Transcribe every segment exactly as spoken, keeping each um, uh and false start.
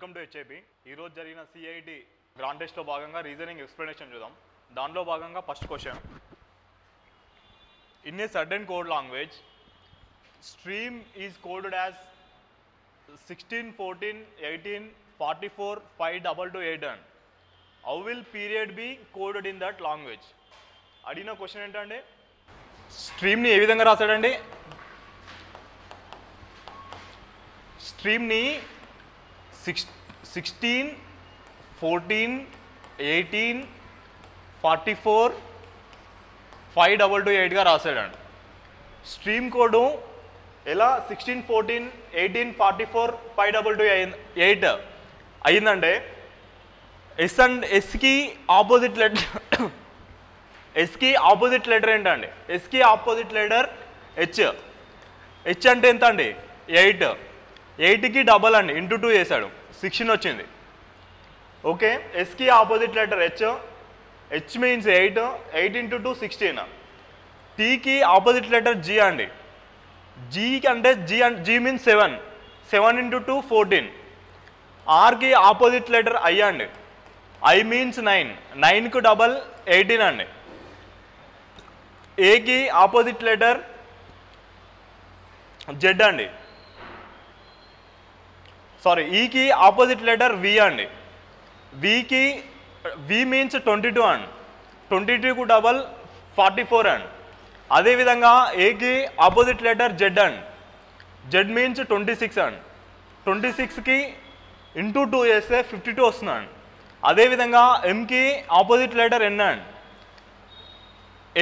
Welcome to HIP. ఈరోజు జరిగిన CID grand టెస్ట్లో భాగంగా రీజనింగ్ ఎక్స్ప్లెనేషన్ చూద్దాం. దానిలో భాగంగా first question, in a certain code language stream is coded as sixteen fourteen eighteen forty four five double two eight and how will period be coded in that language? అడిగిన question ఏంటంటే, స్ట్రీమ్ని ఏ విధంగా రాశాడండి? స్ట్రీమ్ని six sixteen fourteen eighteen forty four five double two ఎయిట్గా రాశాడండి. Stream code ఎలా sixteen fourteen eighteen forty four five double two eight అయిందంటే, ఎస్ అండ్ ఎస్కి ఆపోజిట్ లెటర్ ఎస్కి ఆపోజిట్ లెటర్ ఏంటండి? ఎస్కి ఆపోజిట్ లెటర్ హెచ్. హెచ్ అంటే ఎంత అండి? ఎయిట్. ఎయిట్కి డబల్ అండి, ఇంటూ టూ చేశాడు, సిక్స్టీన్ వచ్చింది. ఓకే, ఎస్కి opposite letter H. H means eight, eight into two sixteen. టీకి ఆపోజిట్ లెటర్ జీ అండి. జీకి అంటే G and G means seven, seven into two fourteen. ఆర్కి ఆపోజిట్ లెటర్ ఐ అండి. ఐ మీన్స్ నైన్, నైన్కు డబల్ ఎయిటీన్ అండి. ఏకి ఆపోజిట్ లెటర్ జెడ్ అండి. సారీ, ఈకి ఆపోజిట్ లెటర్ వి అండి. వికి V means twenty two and twenty టూకు డబల్ ఫార్టీ ఫోర్ అండ్. అదేవిధంగా ఏకి opposite letter Z and. Z means twenty six and. Twenty సిక్స్కి ఇంటూ టూ చేస్తే ఫిఫ్టీ టూ వస్తుంది అండి. అదేవిధంగా ఎంకి opposite letter N and.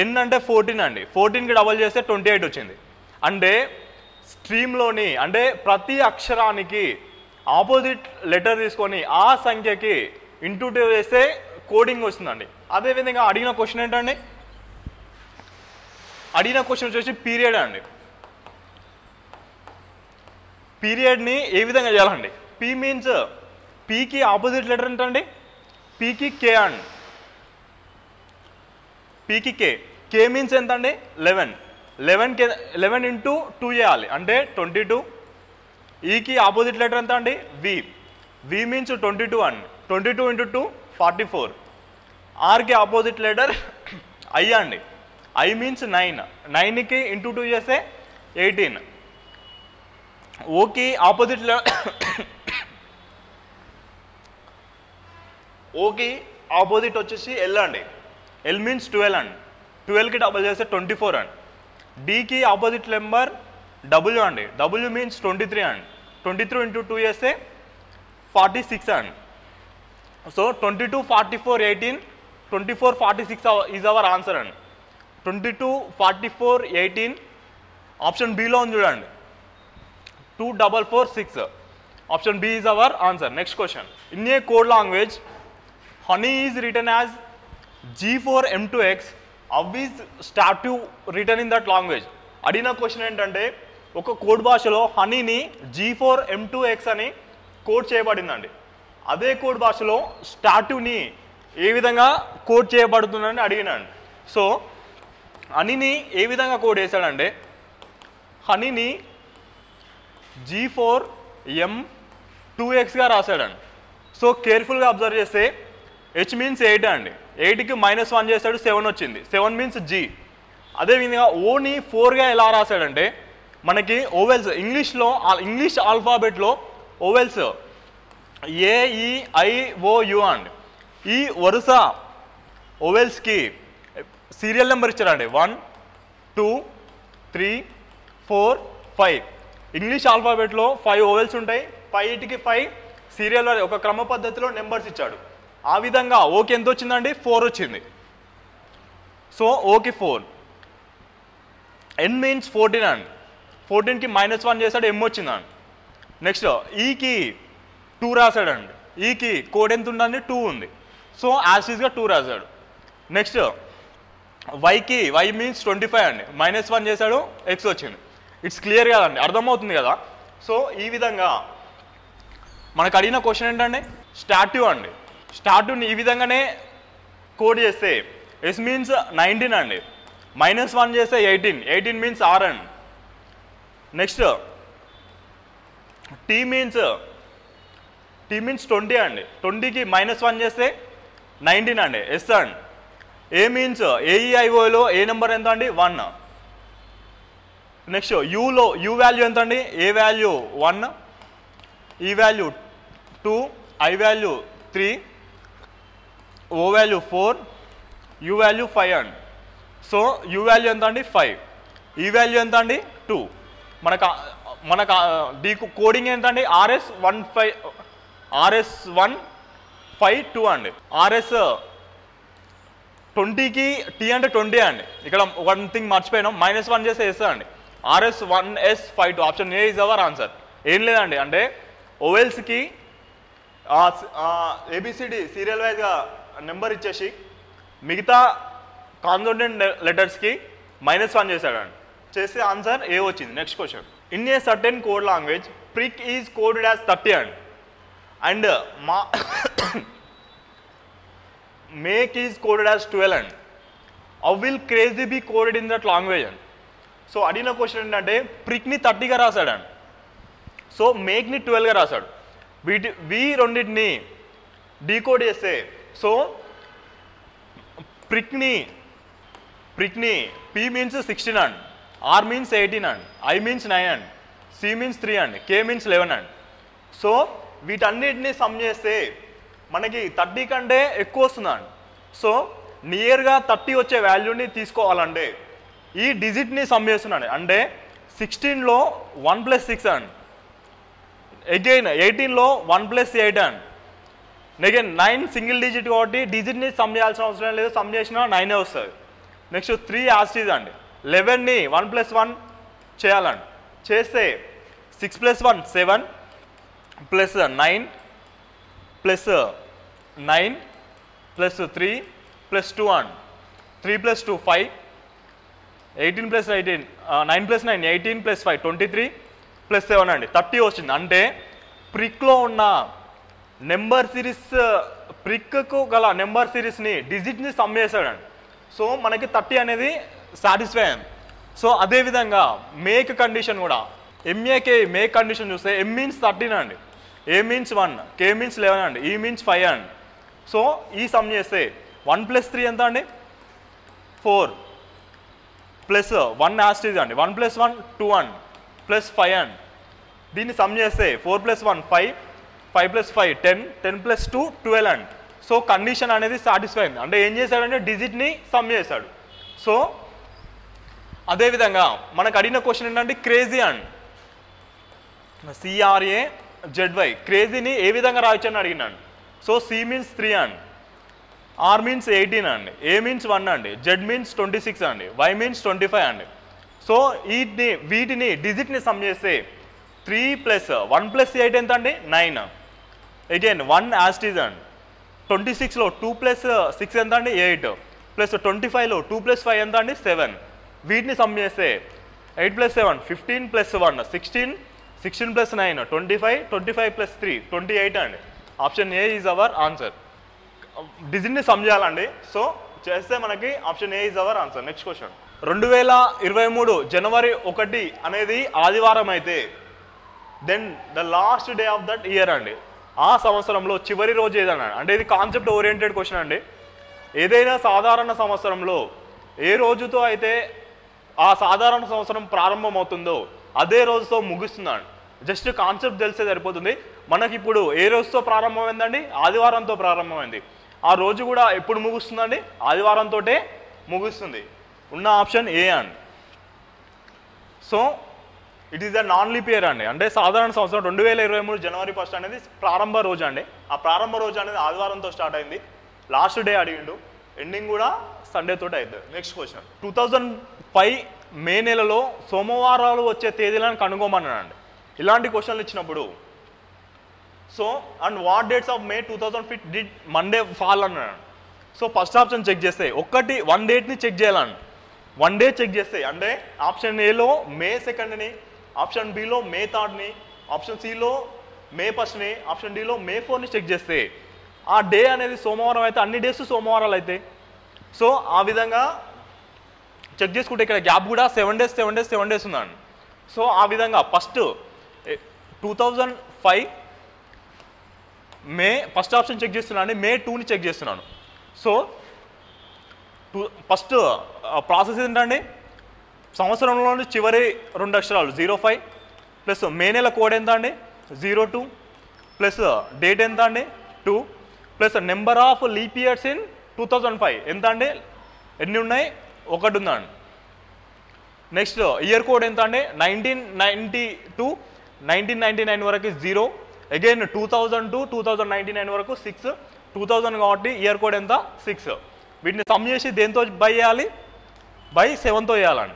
N అంటే ఫోర్టీన్ అండి. ఫోర్టీన్కి డబల్ చేస్తే ట్వంటీ ఎయిట్ వచ్చింది. అంటే స్ట్రీమ్లోని అంటే ప్రతి అక్షరానికి ఆపోజిట్ లెటర్ తీసుకొని ఆ సంఖ్యకి ఇంటూ టూ చేస్తే కోడింగ్ వస్తుందండి. అదేవిధంగా అడిగిన క్వశ్చన్ ఏంటండి? అడిగిన క్వశ్చన్ వచ్చేసి పీరియడ్ అండి. పీరియడ్ని ఏ విధంగా చేయాలండి? పీ మీన్స్ పీకి ఆపోజిట్ లెటర్ ఏంటండి? పీకి కే అండి. పీకి కే. కే మీన్స్ ఎంత అండి? లెవెన్. లెవెన్ కే లెవెన్ ఇంటూ టూ చేయాలి అంటే ట్వంటీ టూ. ఈకి ఆపోజిట్ లెటర్ ఎంత అండి? V. V means twenty two అండి. Twenty two into two forty four. ఆర్కి ఆపోజిట్ లెటర్ ఐ అండి. I means nine. నైన్కి ఇంటూ టూ చేస్తే ఎయిటీన్. ఓకి ఆపోజిట్ లెటర్ ఓకి ఆపోజిట్ వచ్చేసి ఎల్ అండి. ఎల్ మీన్స్ ట్వెల్వ్ అండి. ట్వెల్వ్కి డబుల్ చేస్తే ట్వంటీ ఫోర్ అండి. డికి ఆపోజిట్ నెంబర్ డబ్ల్యూ అండి. డబ్ల్యూ మీన్స్ ట్వంటీ త్రీ అండి. ట్వంటీ త్రీ ఇంటూ టూ చేస్తే ఫార్టీ సిక్స్ అండి. So twenty two forty four eighteen, twenty four forty six is our answer అండి. Twenty two forty four eighteen option below ఉంది చూడండి, two double four six. Option B is our answer. Next question, in a code language honey is return as G four M two X how is statue return in that language? అడిగిన question ఏంటంటే, ఒక code భాషలో హనీని G four M two X అని code చేయబడిందండి. అదే కోడ్ భాషలో స్టాట్యూని ఏ విధంగా కోడ్ చేయబడుతుందని అడిగినాండి. సో హనీని ఏ విధంగా కోడ్ చేశాడంటే, హనీని జీ ఫోర్ ఎం టూ ఎక్స్గా రాశాడండి. సో కేర్ఫుల్గా అబ్జర్వ్ చేస్తే హెచ్ మీన్స్ ఎయిట్ అండి. ఎయిట్కి మైనస్ వన్ చేశాడు, సెవెన్ వచ్చింది. Seven means G. అదేవిధంగా ఓని ఫోర్గా ఎలా రాశాడంటే, మనకి ఓవెల్స్ ఇంగ్లీష్లో ఇంగ్లీష్ ఆల్ఫాబెట్లో ఓవెల్స్ ఏఈఐఓయు అండి. ఈ వరుస ఓవెల్స్కి సీరియల్ నెంబర్ ఇచ్చారండి. One two three four five. English ఆల్ఫాబెట్లో ఫైవ్ ఓవెల్స్ ఉంటాయి. ఫైవ్ ఇటుకి ఫైవ్ సీరియల్ ఒక క్రమ పద్ధతిలో నెంబర్స్ ఇచ్చాడు. ఆ విధంగా ఓకే ఎంత వచ్చిందండి? ఫోర్ వచ్చింది. So okay four. N means fourteen అండి. ఫోర్టీన్కి మైనస్ వన్ చేశాడు, ఎం వచ్చిందండి. నెక్స్ట్ ఈకి టూ రాశాడండి. ఈకి కోడ్ ఎంత ఉందండి? టూ ఉంది. సో యాసిస్గా టూ రాశాడు. నెక్స్ట్ వైకి వై మీన్స్ ట్వంటీ ఫైవ్ అండి. మైనస్ వన్ చేశాడు, ఎక్స్ వచ్చింది. ఇట్స్ క్లియర్ కదండి, అర్థమవుతుంది కదా. సో ఈ విధంగా మనకు అడిగిన క్వశ్చన్ ఏంటండి? స్టాట్యూ అండి. స్టాట్యూని ఈ విధంగానే కోడ్ చేస్తే ఎస్ మీన్స్ నైన్టీన్ అండి. మైనస్ వన్ చేస్తే ఎయిటీన్. ఎయిటీన్ మీన్స్ ఆర్ అండి. Next T means T means twenty and twenty ki minus one jeste nineteen and S and A means A E I O lo A number enta andi one. Next U lo U value enta andi A value one, E value two, I value three, O value four, U value five and so U value enta andi five, E value enta andi two. Manaka మనకు decoding ఏంటండి R S one five R S one five two అండి R S ట్వంటీకి T అంటే twenty అండి ఇక్కడ one thing మర్చిపోయినాం minus one చేస్తే S అండి R S one S five two option A is our answer ఏం లేదండి అంటే ఓవెల్స్కి ఏబిసిడి సీరియల్ వైజ్గా నెంబర్ ఇచ్చేసి మిగతా కాన్సోనెంట్ లెటర్స్కి మైనస్ వన్ చేశాడండి చేస్తే ఆన్సర్ ఏ వచ్చింది next question In a certain code language, prick is coded as thirty and, and uh, ma make is coded as twelve and. How will crazy be coded in that language? And? So, adina question entante prick ni thirty ga rasadu and. So, make ni twelve ga rasadu. We ronditni decode chese. So, prick ni prick ni P means sixteen and. R means eighteen and, I means nine and, C means three and, K means eleven and. So, we turn it in some say, manaki thirty kande equals none. So, near ga thirty oche value ni tisko alande. E digit ni summation and sixteen low one plus six and. Again, eighteen low one plus eight and. Again, nine single digit kotti digit ni summation summation nine hours. Next three as is and. eleven ni one plus one cheyalan chese six plus one seven plus nine plus nine plus three plus two and three plus two five eighteen plus eighteen uh, nine plus nine eighteen plus five twenty-three plus seven and thirty ochindi ante prick lo unna number series prick ku gala number series ni digit ni sum chesadu so manaki thirty anedi satisfy am. So adhe vidhanga make condition kuda mak make condition chuste m means thirteen and a means one k means eleven and e means five and so ee sum cheste one plus three enta andi four plus one asterisk and one plus one two and plus five and deenni sum cheste four plus one five five plus five ten ten plus two twelve and so condition anedi satisfy am ante em chesadu ante digit ni sum chesadu so అదే విధంగా మనకు అడిగిన question ఏంటంటే crazy and CRA ZY క్రేజీని ఏ విధంగా రాయొచ్చు అని అడిగినాను so C means three and R means eighteen అండి ఏ మీన్స్ వన్ అండి జెడ్ మీన్స్ ట్వంటీ సిక్స్ అండి వై మీన్స్ ట్వంటీ ఫైవ్ అండి సో వీటిని వీటిని డిజిట్ని సమ్ చేస్తే three plus one plus eight ఎంత అండి నైన్ అగైన్ వన్ యాస్టీజ్ అండి ట్వంటీ సిక్స్లో టూ ప్లస్ సిక్స్ ఎంత అండి ఎయిట్ ప్లస్ ట్వంటీ ఫైవ్లో టూ ప్లస్ ఫైవ్ ఎంత అండి సెవెన్ వీటిని సమ్ చేస్తే eight plus seven fifteen plus one sixteen sixteen plus nine twenty five twenty five plus three twenty eight అండి option A is our answer డిజిట్ని sum చేయాలండి so చేస్తే మనకి option A is our answer next question రెండు వేల ఇరవై మూడు జనవరి ఒకటి అనేది ఆదివారం అయితే then the last day of that year అండి ఆ సంవత్సరంలో చివరి రోజు ఏదన్నా అంటే ఇది కాన్సెప్ట్ ఓరియంటెడ్ క్వశ్చన్ అండి ఏదైనా సాధారణ సంవత్సరంలో ఏ రోజుతో అయితే ఆ సాధారణ సంవత్సరం ప్రారంభమవుతుందో అదే రోజుతో ముగుస్తున్నాడు జస్ట్ కాన్సెప్ట్ తెలిసే సరిపోతుంది మనకి ఇప్పుడు ఏ రోజుతో ప్రారంభమైందండి ఆదివారంతో ప్రారంభమైంది ఆ రోజు కూడా ఎప్పుడు ముగుస్తుందండి ఆదివారంతో ముగుస్తుంది ఉన్న ఆప్షన్ ఏ అండి so it is the non leap year అండి అంటే సాధారణ సంవత్సరం రెండు వేల ఇరవై మూడు జనవరి ఫస్ట్ అనేది ప్రారంభ రోజు అండి ఆ ప్రారంభ రోజు అనేది ఆదివారంతో స్టార్ట్ అయింది లాస్ట్ డే అడిగిండు ఎండింగ్ కూడా సండే తోటి అవుతుంది next question two thousand five May నెలలో సోమవారాలు వచ్చే తేదీలను కనుగొమన్నానండి ఇలాంటి క్వశ్చన్లు ఇచ్చినప్పుడు so and what dates of May two thousand five did Monday fall అన్నాను సో ఫస్ట్ ఆప్షన్ చెక్ చేస్తే ఒక్కటి వన్ డేట్ని చెక్ చేయాలని వన్ డే చెక్ చేస్తే అంటే ఆప్షన్ ఏలో మే సెకండ్ని ఆప్షన్ బిలో మే థర్డ్ని ఆప్షన్ సిలో మే ఫస్ట్ని ఆప్షన్ డిలో మే ఫోర్ని చెక్ చేస్తే ఆ డే అనేది సోమవారం అయితే అన్ని డేస్ సోమవారాలు అయితే సో ఆ విధంగా చెక్ చేసుకుంటే ఇక్కడ గ్యాప్ కూడా seven days seven days seven days ఉందండి సో ఆ విధంగా first two thousand five May first option check chestunnanu, May two ni check chestunnanu. So to first uh, process entante samvatsaramlone chivari rendu aksharalu zero five plus May nela code entante zero two plus date entante two plus number of leap years in two thousand five entante enni unnai okati unnanu. Next year code entante nineteen ninety-two nineteen ninety-nine varaku zero. Again two thousand two two thousand ninety-nine వరకు six two thousand కాబట్టి year code ఎంత six వీటిని sum చేసి దేంతో by చేయాలి by seven తో చేయాలండి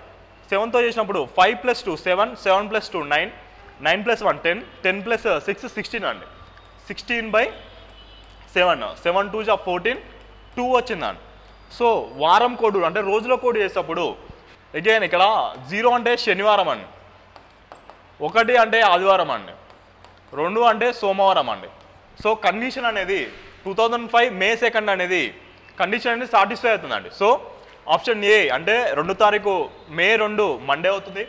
seven తో చేసినప్పుడు five plus two seven seven plus two nine nine plus one ten ten plus six sixteen అండి sixteen by seven seven twos are fourteen two వచ్చిందండి. సో వారం కోడ్ అంటే రోజులో కోడ్ చేసేటప్పుడు అగైన్ ఇక్కడ zero అంటే శనివారం అండి ఒకటి అంటే ఆదివారం అండి రెండు అంటే సోమవారం అండి. సో కండిషన్ అనేది two thousand five May second అనేది కండిషన్ అనేది సాటిస్ఫై అవుతుందండి. సో ఆప్షన్ ఏ అంటే రెండు తారీఖు మే రెండు మండే అవుతుంది,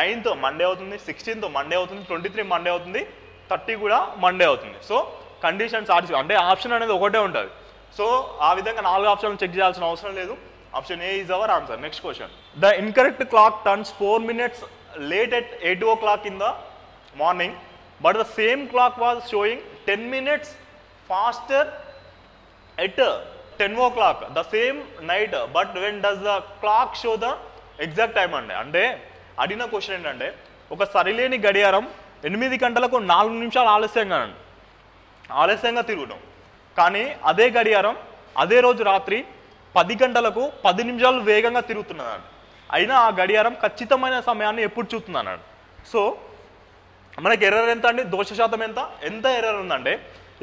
నైన్త్ మండే అవుతుంది, సిక్స్టీన్త్ మండే అవుతుంది, ట్వంటీ త్రీ మండే అవుతుంది, థర్టీ కూడా మండే అవుతుంది. సో కండిషన్ సాటిస్ఫై అంటే ఆప్షన్ అనేది ఒకటే ఉంటుంది. సో ఆ విధంగా నాలుగు ఆప్షన్లు చెక్ చేయాల్సిన అవసరం లేదు. Option A is our answer. Next question, the incorrect clock turns four minutes late at eight o'clock in the morning but the same clock was showing ten minutes faster at ten o'clock the same night, but when does the clock show the exact time ande ante adina question endante oka sarileni gadiyaram eight గంటలకు నాలుగు నిమిషాలు ఆలస్యంగా ఆలస్యంగా తిరుగుతాం, కానీ అదే గడియారం అదే రోజు రాత్రి పది గంటలకు పది నిమిషాలు వేగంగా తిరుగుతున్నదండి. అయినా ఆ గడియారం ఖచ్చితమైన సమయాన్ని ఎప్పుడు చూస్తుందన్నాడు. సో మనకి ఎర్రర్ ఎంత అండి, దోష శాతం ఎంత ఎంత ఎర్రర్ ఉందంటే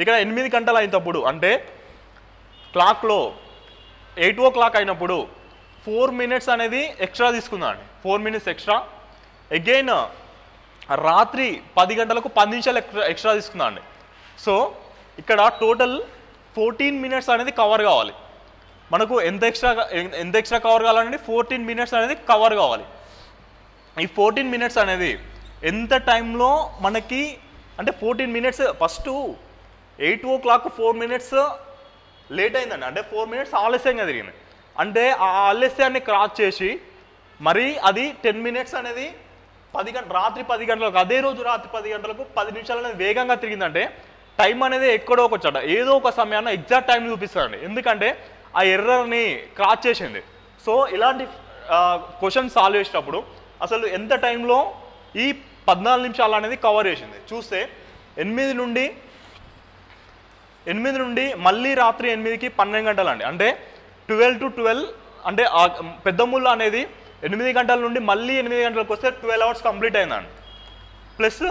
ఇక్కడ ఎనిమిది గంటలు అయినప్పుడు అంటే క్లాక్లో ఎయిట్ ఓ క్లాక్ అయినప్పుడు ఫోర్ మినిట్స్ అనేది ఎక్స్ట్రా తీసుకుందండి, ఫోర్ మినిట్స్ ఎక్స్ట్రా. అగైన్ రాత్రి పది గంటలకు పది నిమిషాలు ఎక్స్ట్రా ఎక్స్ట్రా తీసుకుందండి. సో ఇక్కడ టోటల్ ఫోర్టీన్ మినిట్స్ అనేది కవర్ కావాలి మనకు. ఎంత ఎక్స్ట్రా ఎంత ఎక్స్ట్రా కవర్ కావాలంటే ఫోర్టీన్ మినిట్స్ అనేది కవర్ కావాలి. ఈ ఫోర్టీన్ మినిట్స్ అనేది ఎంత టైంలో మనకి అంటే fourteen minutes first eight o'clock four minutes late అయిందండి, అంటే ఫోర్ మినిట్స్ ఆలస్యంగా తిరిగింది. అంటే ఆ ఆలస్యాన్ని క్రాస్ చేసి మరి అది టెన్ మినిట్స్ అనేది పది గంట రాత్రి పది గంటలకు అదే రోజు రాత్రి పది గంటలకు పది నిమిషాలు అనేది వేగంగా తిరిగిందంటే టైం అనేది ఎక్కడో ఒక చోట ఏదో ఒక సమయాన్ని ఎగ్జాక్ట్ టైం చూపిస్తారండి, ఎందుకంటే ఆ ఎర్రర్ని క్రాస్ చేసింది. సో ఇలాంటి క్వశ్చన్ సాల్వ్ చేసేటప్పుడు అసలు ఎంత టైంలో ఈ పద్నాలుగు నిమిషాలు అనేది కవర్ చేసింది చూస్తే ఎనిమిది నుండి ఎనిమిది నుండి మళ్ళీ రాత్రి ఎనిమిదికి పన్నెండు గంటలు అండి, అంటే ట్వెల్వ్ టు ట్వెల్వ్ అంటే పెద్ద ముళ్ళ అనేది ఎనిమిది గంటల నుండి మళ్ళీ ఎనిమిది గంటలకు వస్తే ట్వెల్వ్ అవర్స్ కంప్లీట్ అయిందండి. ప్లస్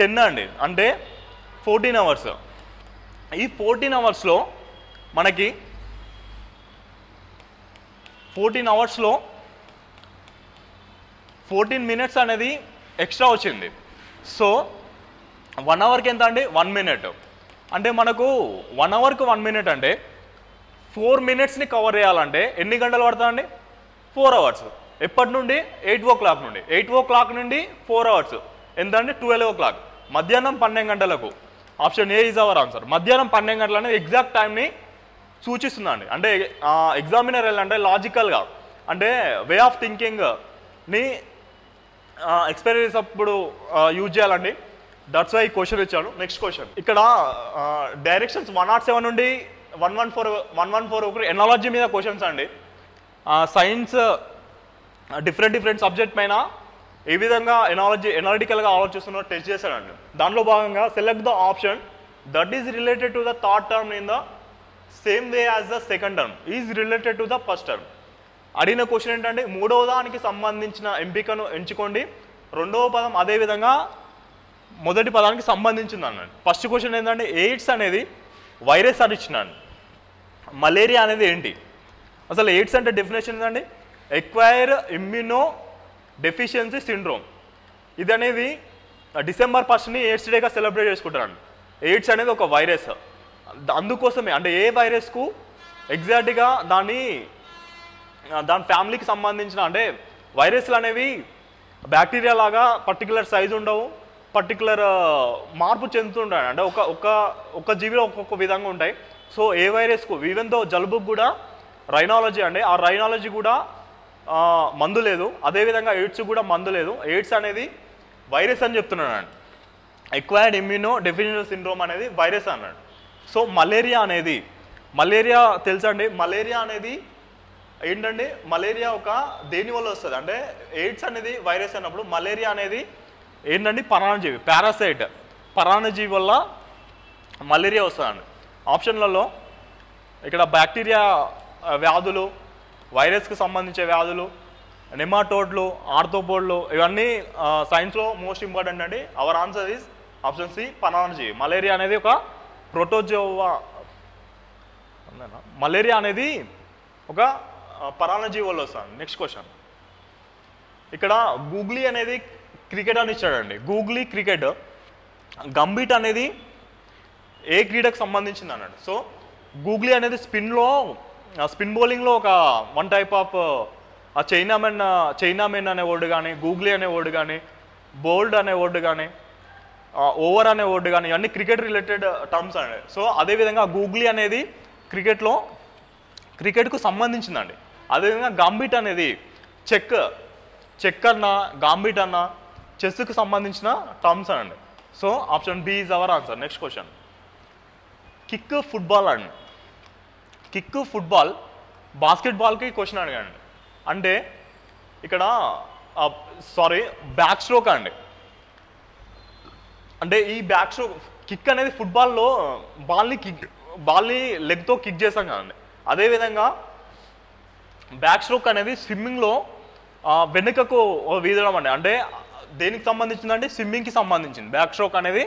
టెన్ అండి అంటే ఫోర్టీన్ అవర్స్. ఈ ఫోర్టీన్ అవర్స్లో మనకి ఫోర్టీన్ అవర్స్లో ఫోర్టీన్ మినిట్స్ అనేది ఎక్స్ట్రా వచ్చింది. సో వన్ అవర్కి ఎంత అండి వన్ మినిట్ అంటే మనకు వన్ అవర్కి వన్ మినిట్ అంటే ఫోర్ మినిట్స్ని కవర్ చేయాలంటే ఎన్ని గంటలు పడుతుందండి ఫోర్ అవర్స్. ఎప్పటి నుండి ఎయిట్ ఓ క్లాక్ నుండి ఎయిట్ ఓ క్లాక్ నుండి ఫోర్ అవర్స్ ఎంత అండి ట్వెల్వ్ ఓ క్లాక్ మధ్యాహ్నం పన్నెండు గంటలకు. Option A is our answer. మధ్యాహ్నం పన్నెండు గంటలు అనేది ఎగ్జాక్ట్ టైంని సూచిస్తుందండి. అంటే ఎగ్జామినర్ ఏంటంటే లాజికల్గా అంటే వే ఆఫ్ థింకింగ్ని ఎక్స్పీరియన్స్ అప్పుడు యూజ్ చేయాలండి. దట్స్ వై క్వశ్చన్ ఇచ్చాను. నెక్స్ట్ క్వశ్చన్, ఇక్కడ డైరెక్షన్స్ వన్ నాట్ సెవెన్ నుండి one one four one one four ఒకటి ఎనాలజీ మీద క్వశ్చన్స్ అండి. సైన్స్ డిఫరెంట్ డిఫరెంట్ సబ్జెక్ట్ పైన ఏ విధంగా ఎనాలజీ ఎనాలిటికల్గా ఆలోచిస్తున్నారో టెస్ట్ చేశాడండి. దాంట్లో భాగంగా select the option that is related to the third term in the same way as the second term is related to the first term. అడిగిన question ఏంటంటే మూడవ దానికి సంబంధించిన ఎంపికను ఎంచుకోండి, రెండవ పదం అదేవిధంగా మొదటి పదానికి సంబంధించింది అన్నాడు. ఫస్ట్ క్వశ్చన్ ఏంటంటే ఎయిడ్స్ అనేది వైరస్ అని ఇచ్చినాను, మలేరియా అనేది ఏంటి, అసలు ఎయిడ్స్ అంటే డెఫినేషన్ ఏంటండి ఎక్వైర్ ఇమ్యూనో డెఫిషియన్సీ సిండ్రోమ్. ఇది అనేది డిసెంబర్ ఫస్ట్ని ఎయిడ్స్ డేగా సెలబ్రేట్ చేసుకుంటారండి. ఎయిడ్స్ అనేది ఒక వైరస్, అందుకోసమే అంటే ఏ వైరస్కు ఎగ్జాక్ట్గా దాన్ని దాని ఫ్యామిలీకి సంబంధించిన అంటే వైరస్లు అనేవి బ్యాక్టీరియా లాగా పర్టికులర్ సైజు ఉండవు, particular మార్పు చెందుతుంటాడు అంటే ఒక ఒక ఒక జీవిలో ఒక్కొక్క విధంగా ఉంటాయి సో ఏ వైరస్ కు ఈవెన్ దో జలుబుకు కూడా రైనాలజీ అంటే ఆ రైనాలజీ కూడా మందు లేదు అదే విధంగా ఎయిడ్స్ కూడా మందు లేదు ఎయిడ్స్ అనేది వైరస్ అని చెప్తున్నాడు acquired immuno deficiency syndrome అనేది వైరస్ అన్నాడు సో మలేరియా అనేది మలేరియా తెలుసండి మలేరియా అనేది ఏంటండి మలేరియా ఒక దేని వల్ల వస్తది అంటే ఎయిడ్స్ అనేది వైరస్ అన్నప్పుడు మలేరియా అనేది ఏంటండి పరాణజీవి పారాసైట్ పరాణజీవి వల్ల మలేరియా వస్తది ఆప్షన్లలో ఇక్కడ బ్యాక్టీరియా వ్యాధులు వైరస్ కు సంబంధించిన వ్యాధులు నెమాటోడ్లు ఆర్థ్రోపోడ్లు ఇవన్నీ సైన్స్ లో మోస్ట్ ఇంపార్టెంట్ అండి our answer is option C పరాణజీవి మలేరియా అనేది ఒక ప్రోటోజోవా మలేరియా అనేది ఒక పరాణజీవి వల్ల వస్తుంది నెక్స్ట్ క్వశ్చన్ ఇక్కడ గూగ్లీ అనేది క్రికెట్ అని ఇచ్చాడండి గూగ్లీ క్రికెట్ గంబిట్ అనేది ఏ క్రీడకు సంబంధించింది అన్నాడు సో గూగ్లీ అనేది స్పిన్లో స్పిన్ బౌలింగ్లో ఒక one type of chinaman chinaman అనే వర్డ్ కానీ గూగ్లీ అనే వర్డ్ కానీ బోల్డ్ అనే వర్డ్ కానీ ఓవర్ అనే వర్డ్ కానీ ఇవన్నీ క్రికెట్ రిలేటెడ్ టర్మ్స్ అండి సో అదేవిధంగా గూగ్లీ అనేది క్రికెట్లో క్రికెట్కు సంబంధించిందండి అదేవిధంగా గాంబిట్ అనేది చెక్ చెక్ అన్న గాంబిట్ అన్న చెస్కు సంబంధించిన టర్మ్స్ అండి so option B is our answer next question kick football అండి కిక్ ఫుట్బాల్ బాస్కెట్బాల్కి క్వశ్చన్ అడగండి అంటే ఇక్కడ సారీ బ్యాక్ స్ట్రోక్ అండి అంటే ఈ బ్యాక్ స్ట్రోక్ కిక్ అనేది ఫుట్బాల్లో బాల్ని కిక్ బాల్ని లెగ్తో కిక్ చేస్తాం కదండి అదేవిధంగా బ్యాక్ స్ట్రోక్ అనేది స్విమ్మింగ్లో వెనుకకు వీదడం అండి అంటే దేనికి సంబంధించిందంటే స్విమ్మింగ్కి సంబంధించింది బ్యాక్ స్ట్రోక్ అనేది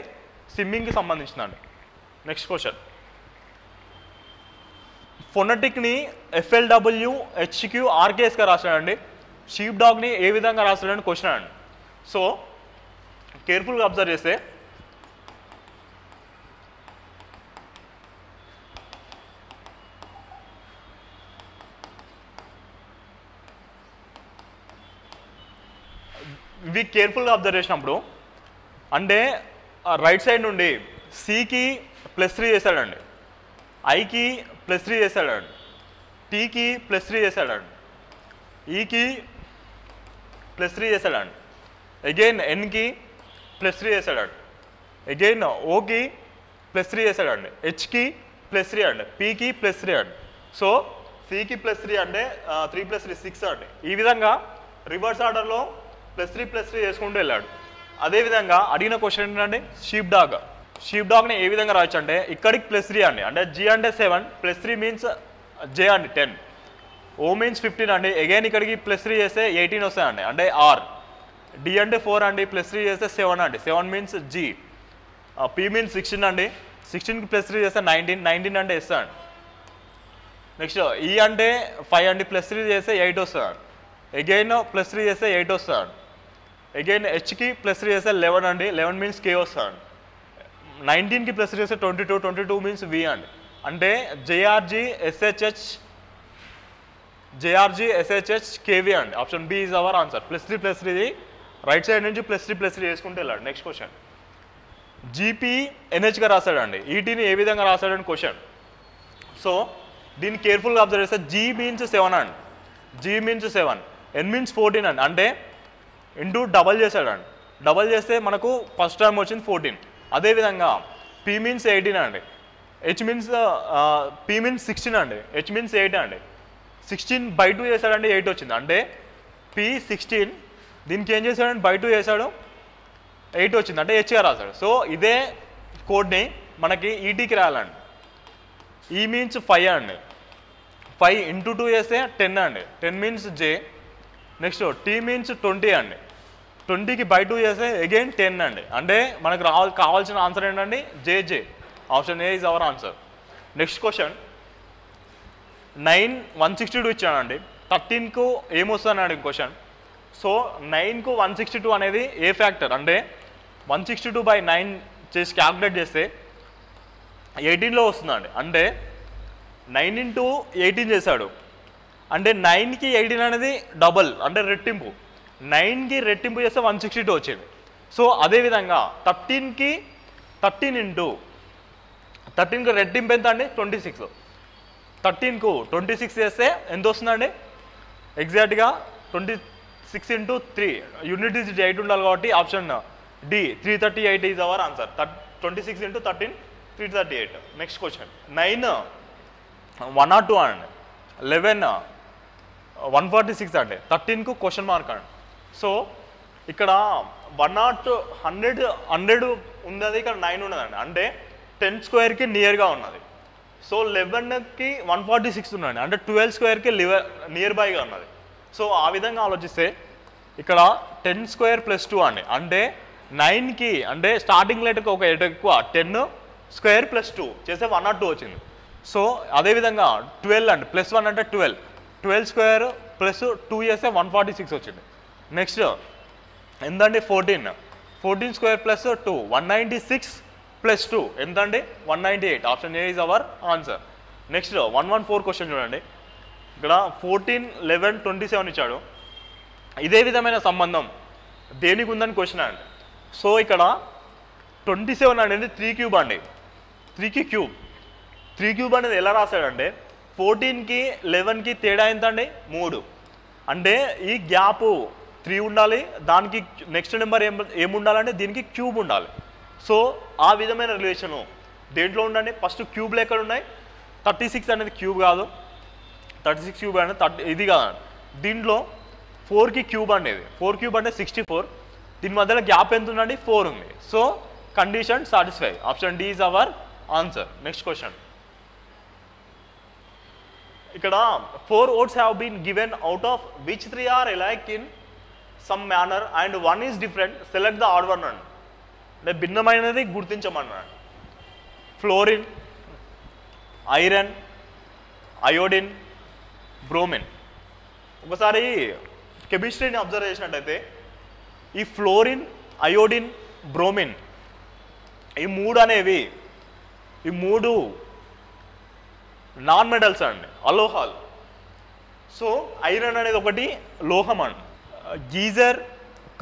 స్విమ్మింగ్కి సంబంధించిందండి నెక్స్ట్ క్వశ్చన్ ఫొనటిక్ని ఎఫ్ఎల్ డబ్ల్యూ హెచ్క్యూ ఆర్కేఎస్గా రాశాడండి షీప్ డాగ్ని ఏ విధంగా రాశాడని క్వశ్చన్ అండి సో కేర్ఫుల్గా అబ్జర్వ్ చేస్తే ఇవి కేర్ఫుల్గా అబ్జర్వ్ చేసినప్పుడు అంటే రైట్ సైడ్ నుండి సికి ప్లస్ త్రీ చేశాడండి ఐకి ప్లస్ త్రీ చేశాడండి టీకి ప్లస్ త్రీ చేశాడండి ఈకి ప్లస్ త్రీ చేశాడండి అగైన్ ఎన్కి ప్లస్ త్రీ చేశాడండి అగైన్ ఓకి ప్లస్ త్రీ చేశాడండి హెచ్కి ప్లస్ త్రీ అండి పీకి ప్లస్ త్రీ అండి సో సికి ప్లస్ త్రీ అంటే త్రీ ప్లస్ త్రీ సిక్స్ అండి ఈ విధంగా రివర్స్ ఆర్డర్లో ప్లస్ త్రీ ప్లస్ త్రీ చేసుకుంటూ వెళ్ళాడు అదేవిధంగా అడిగిన క్వశ్చన్ ఏంటంటే షీప్ డాగ్ షీప్ డాగ్ని ఏ విధంగా రావచ్చు అంటే ఇక్కడికి ప్లస్ త్రీ అండి అంటే జీ అంటే seven plus three means J అండి టెన్ ఓ మీన్స్ ఫిఫ్టీన్ అండి అగైన్ ఇక్కడికి ప్లస్ త్రీ చేస్తే ఎయిటీన్ వస్తాయండి అంటే ఆర్ డి అంటే ఫోర్ అండి ప్లస్ త్రీ చేస్తే సెవెన్ అండి seven means G P means sixteen అండి సిక్స్టీన్కి ప్లస్ త్రీ చేస్తే నైన్టీన్ నైన్టీన్ అంటే ఎస్ అండి నెక్స్ట్ ఈ అంటే ఫైవ్ అండి ప్లస్ త్రీ చేస్తే ఎయిట్ వస్తుందండి అగైన్ ప్లస్ త్రీ చేస్తే ఎయిట్ వస్తుందండి అగైన్ హెచ్కి ప్లస్ త్రీ చేస్తే లెవెన్ అండి లెవెన్ మీన్స్ కే వస్తుందండి నైన్టీన్కి ప్లస్ త్రీ చేస్తే twenty two twenty two means V అండి అంటే JRG SHH JRG SHH KV అండి option B is our answer plus three plus త్రీది రైట్ సైడ్ నుంచి ప్లస్ త్రీ ప్లస్ త్రీ చేసుకుంటే వెళ్ళాడు నెక్స్ట్ క్వశ్చన్ జీపీ ఎన్హెచ్గా రాశాడండి ఈటీని ఏ విధంగా రాశాడని క్వశ్చన్ సో దీన్ని కేర్ఫుల్గా అబ్జర్వ్ చేస్తే జీ మీన్స్ సెవెన్ అండి G means seven N means fourteen అండి అంటే ఇంటూ డబల్ చేశాడండి డబల్ చేస్తే మనకు ఫస్ట్ టైం వచ్చింది ఫోర్టీన్ అదేవిధంగా పీ మీన్స్ ఎయిటీన్ అండి H means P means sixteen అండి హెచ్ మీన్స్ ఎయిట్ అండి సిక్స్టీన్ బై టూ చేశాడండి ఎయిట్ వచ్చింది అంటే పీ సిక్స్టీన్ దీనికి ఏం చేశాడండి బై టూ చేశాడు ఎయిట్ వచ్చింది అంటే హెచ్గా రాశాడు సో ఇదే కోడ్ని మనకి ఈటీకి రాయాలండి ఈ మీన్స్ ఫైవ్ అండి ఫైవ్ ఇంటూ టూ చేస్తే టెన్ అండి ten means J next T means twenty అండి ట్వంటీకి బై టూ చేస్తే అగైన్ టెన్ అండి అంటే మనకు రావాలి కావాల్సిన ఆన్సర్ ఏంటండి జేజే option A is our answer next question nine one sixty two ఇచ్చానండి థర్టీన్కు ఏమొస్తుందండి క్వశ్చన్ సో నైన్కు వన్ సిక్స్టీ టూ అనేది ఏ ఫ్యాక్టర్ అంటే one sixty two by nine చేసి క్యాల్కులేట్ చేస్తే ఎయిటీన్లో వస్తుందండి అంటే నైన్ ఇంటూ ఎయిటీన్ చేశాడు అంటే నైన్కి ఎయిటీన్ అనేది డబల్ అంటే రెట్టింపు నైన్కి రెట్టింపు చేస్తే వన్ సిక్స్టీ టూ వచ్చింది So, అదే విధంగా thirteen కి thirteen into thirteen కి రెట్టింపు ఎంత అండి twenty-six. thirteen కు twenty-six చేస్తే ఎంత వస్తుందండి? ఎగ్జాక్ట్ గా twenty-six into three. Unit digit eight ఉండాలి కాబట్టి option D three thirty-eight is our answer. twenty-six into thirteen three thirty-eight. Next question. nine one oh two and eleven one forty-six and thirteen ku question mark and so ikkada one hundred undadi ikkada nine unnadandi ante ten square ki near ga unnadi so eleven ki one forty-six unnadi ante twelve square ki nearby ga unnadi so aa vidhanga aalochiste ikkada ten square plus two and ante nine ki ante starting letter ku oka eight ekku ten square plus two chese one oh two ochindi so adhe vidhanga twelve and plus one ante twelve twelve square plus two చేస్తే one forty-six వచ్చింది. Next ఎంతండి fourteen fourteen square plus two one ninety-six plus two ఎంతండి one ninety-eight. Option A is our answer. Next one fourteen question చూడండి. ఇక్కడ fourteen eleven twenty-seven ఇచ్చాడు. ఇదే విధమైన సంబంధం దేనికి ఉందని క్వశ్చన్ అండి. సో ఇక్కడ twenty-seven అనేది three క్యూబ్ అండి. three కి క్యూబ్ three క్యూబ్ అనేది ఎలా రాశాడంటే fourteen కి eleven కి తేడా ఎంత అండి three. అంటే ఈ గ్యాప్ three ఉండాలి, దానికి నెక్స్ట్ నెంబర్ ఏం ఏం ఉండాలంటే దీనికి క్యూబ్ ఉండాలి. సో ఆ విధమైన రిలేషన్ దేంట్లో ఉండండి? ఫస్ట్ క్యూబ్లు ఎక్కడ ఉన్నాయి? thirty-six అనేది క్యూబ్ కాదు, thirty-six క్యూబ్ అనేది థర్టీ ఇది కాదండి. దీంట్లో ఫోర్ కి క్యూబ్ అనేది ఫోర్ క్యూబ్ అంటే sixty-four. దీని మధ్యలో గ్యాప్ ఎంత ఉందండి? ఫోర్ ఉంది. So condition satisfy. Option D is our answer. Next question ikkada four oats have been given out of which three are alike in some manner and one is different, select the odd one and le binnamainadi gurtinchamanadu. Fluorine, iron, iodine, bromine. Okasari chemistry ni observe chesinataithe ee fluorine, iodine, bromine ee moodu anevi ee moodu non metals అండి, అలోహాల్. So iron అనేది ఒకటి లోహం అండి. Geyser,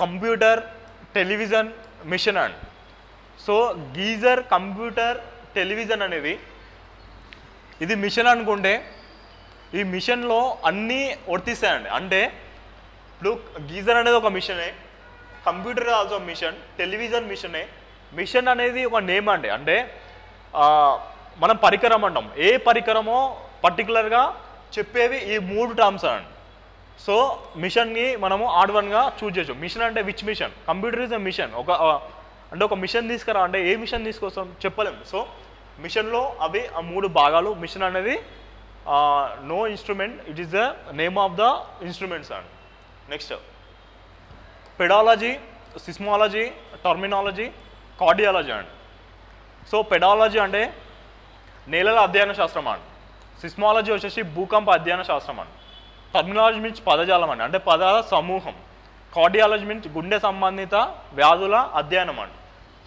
computer, television, machine అండి. So geyser, computer, television అనేది ఇది machine అనుకుంటే ఈ మిషన్లో అన్నీ వర్తిస్తాయండి. అంటే ఇప్పుడు గీజర్ అనేది ఒక మిషనే, కంప్యూటర్ ఆల్సో మిషన్, టెలివిజన్ మిషనే. మిషన్ అనేది ఒక నేమ్ అండి. అంటే మనం పరికరం అంటాం. ఏ పరికరమో పర్టికులర్గా చెప్పేవి ఈ మూడు టర్మ్స్ అండి. సో మిషన్ని మనము ఆడ్ వన్గా చూజ్ చేసాం. మిషన్ అంటే which machine? Computer is a machine. ఒక అంటే ఒక మిషన్ తీసుకురా అంటే ఏ మిషన్ తీసుకొస్తాం చెప్పలేము. సో మిషన్లో అవి ఆ మూడు భాగాలు. మిషన్ అనేది no instrument, it is the name of the instruments అండి. Next pedology, seismology, terminology, cardiology అండి. సో పెడాలజీ అంటే నేలల అధ్యయన శాస్త్రం అండి. సిస్మాలజీ వచ్చేసి భూకంప అధ్యయన శాస్త్రం అండి. టర్మినాలజీ మీన్స్ పదజాలం అండి, అంటే పదాల సమూహం. కార్డియాలజీ మీన్స్ గుండె సంబంధిత వ్యాధుల అధ్యయనం అండి.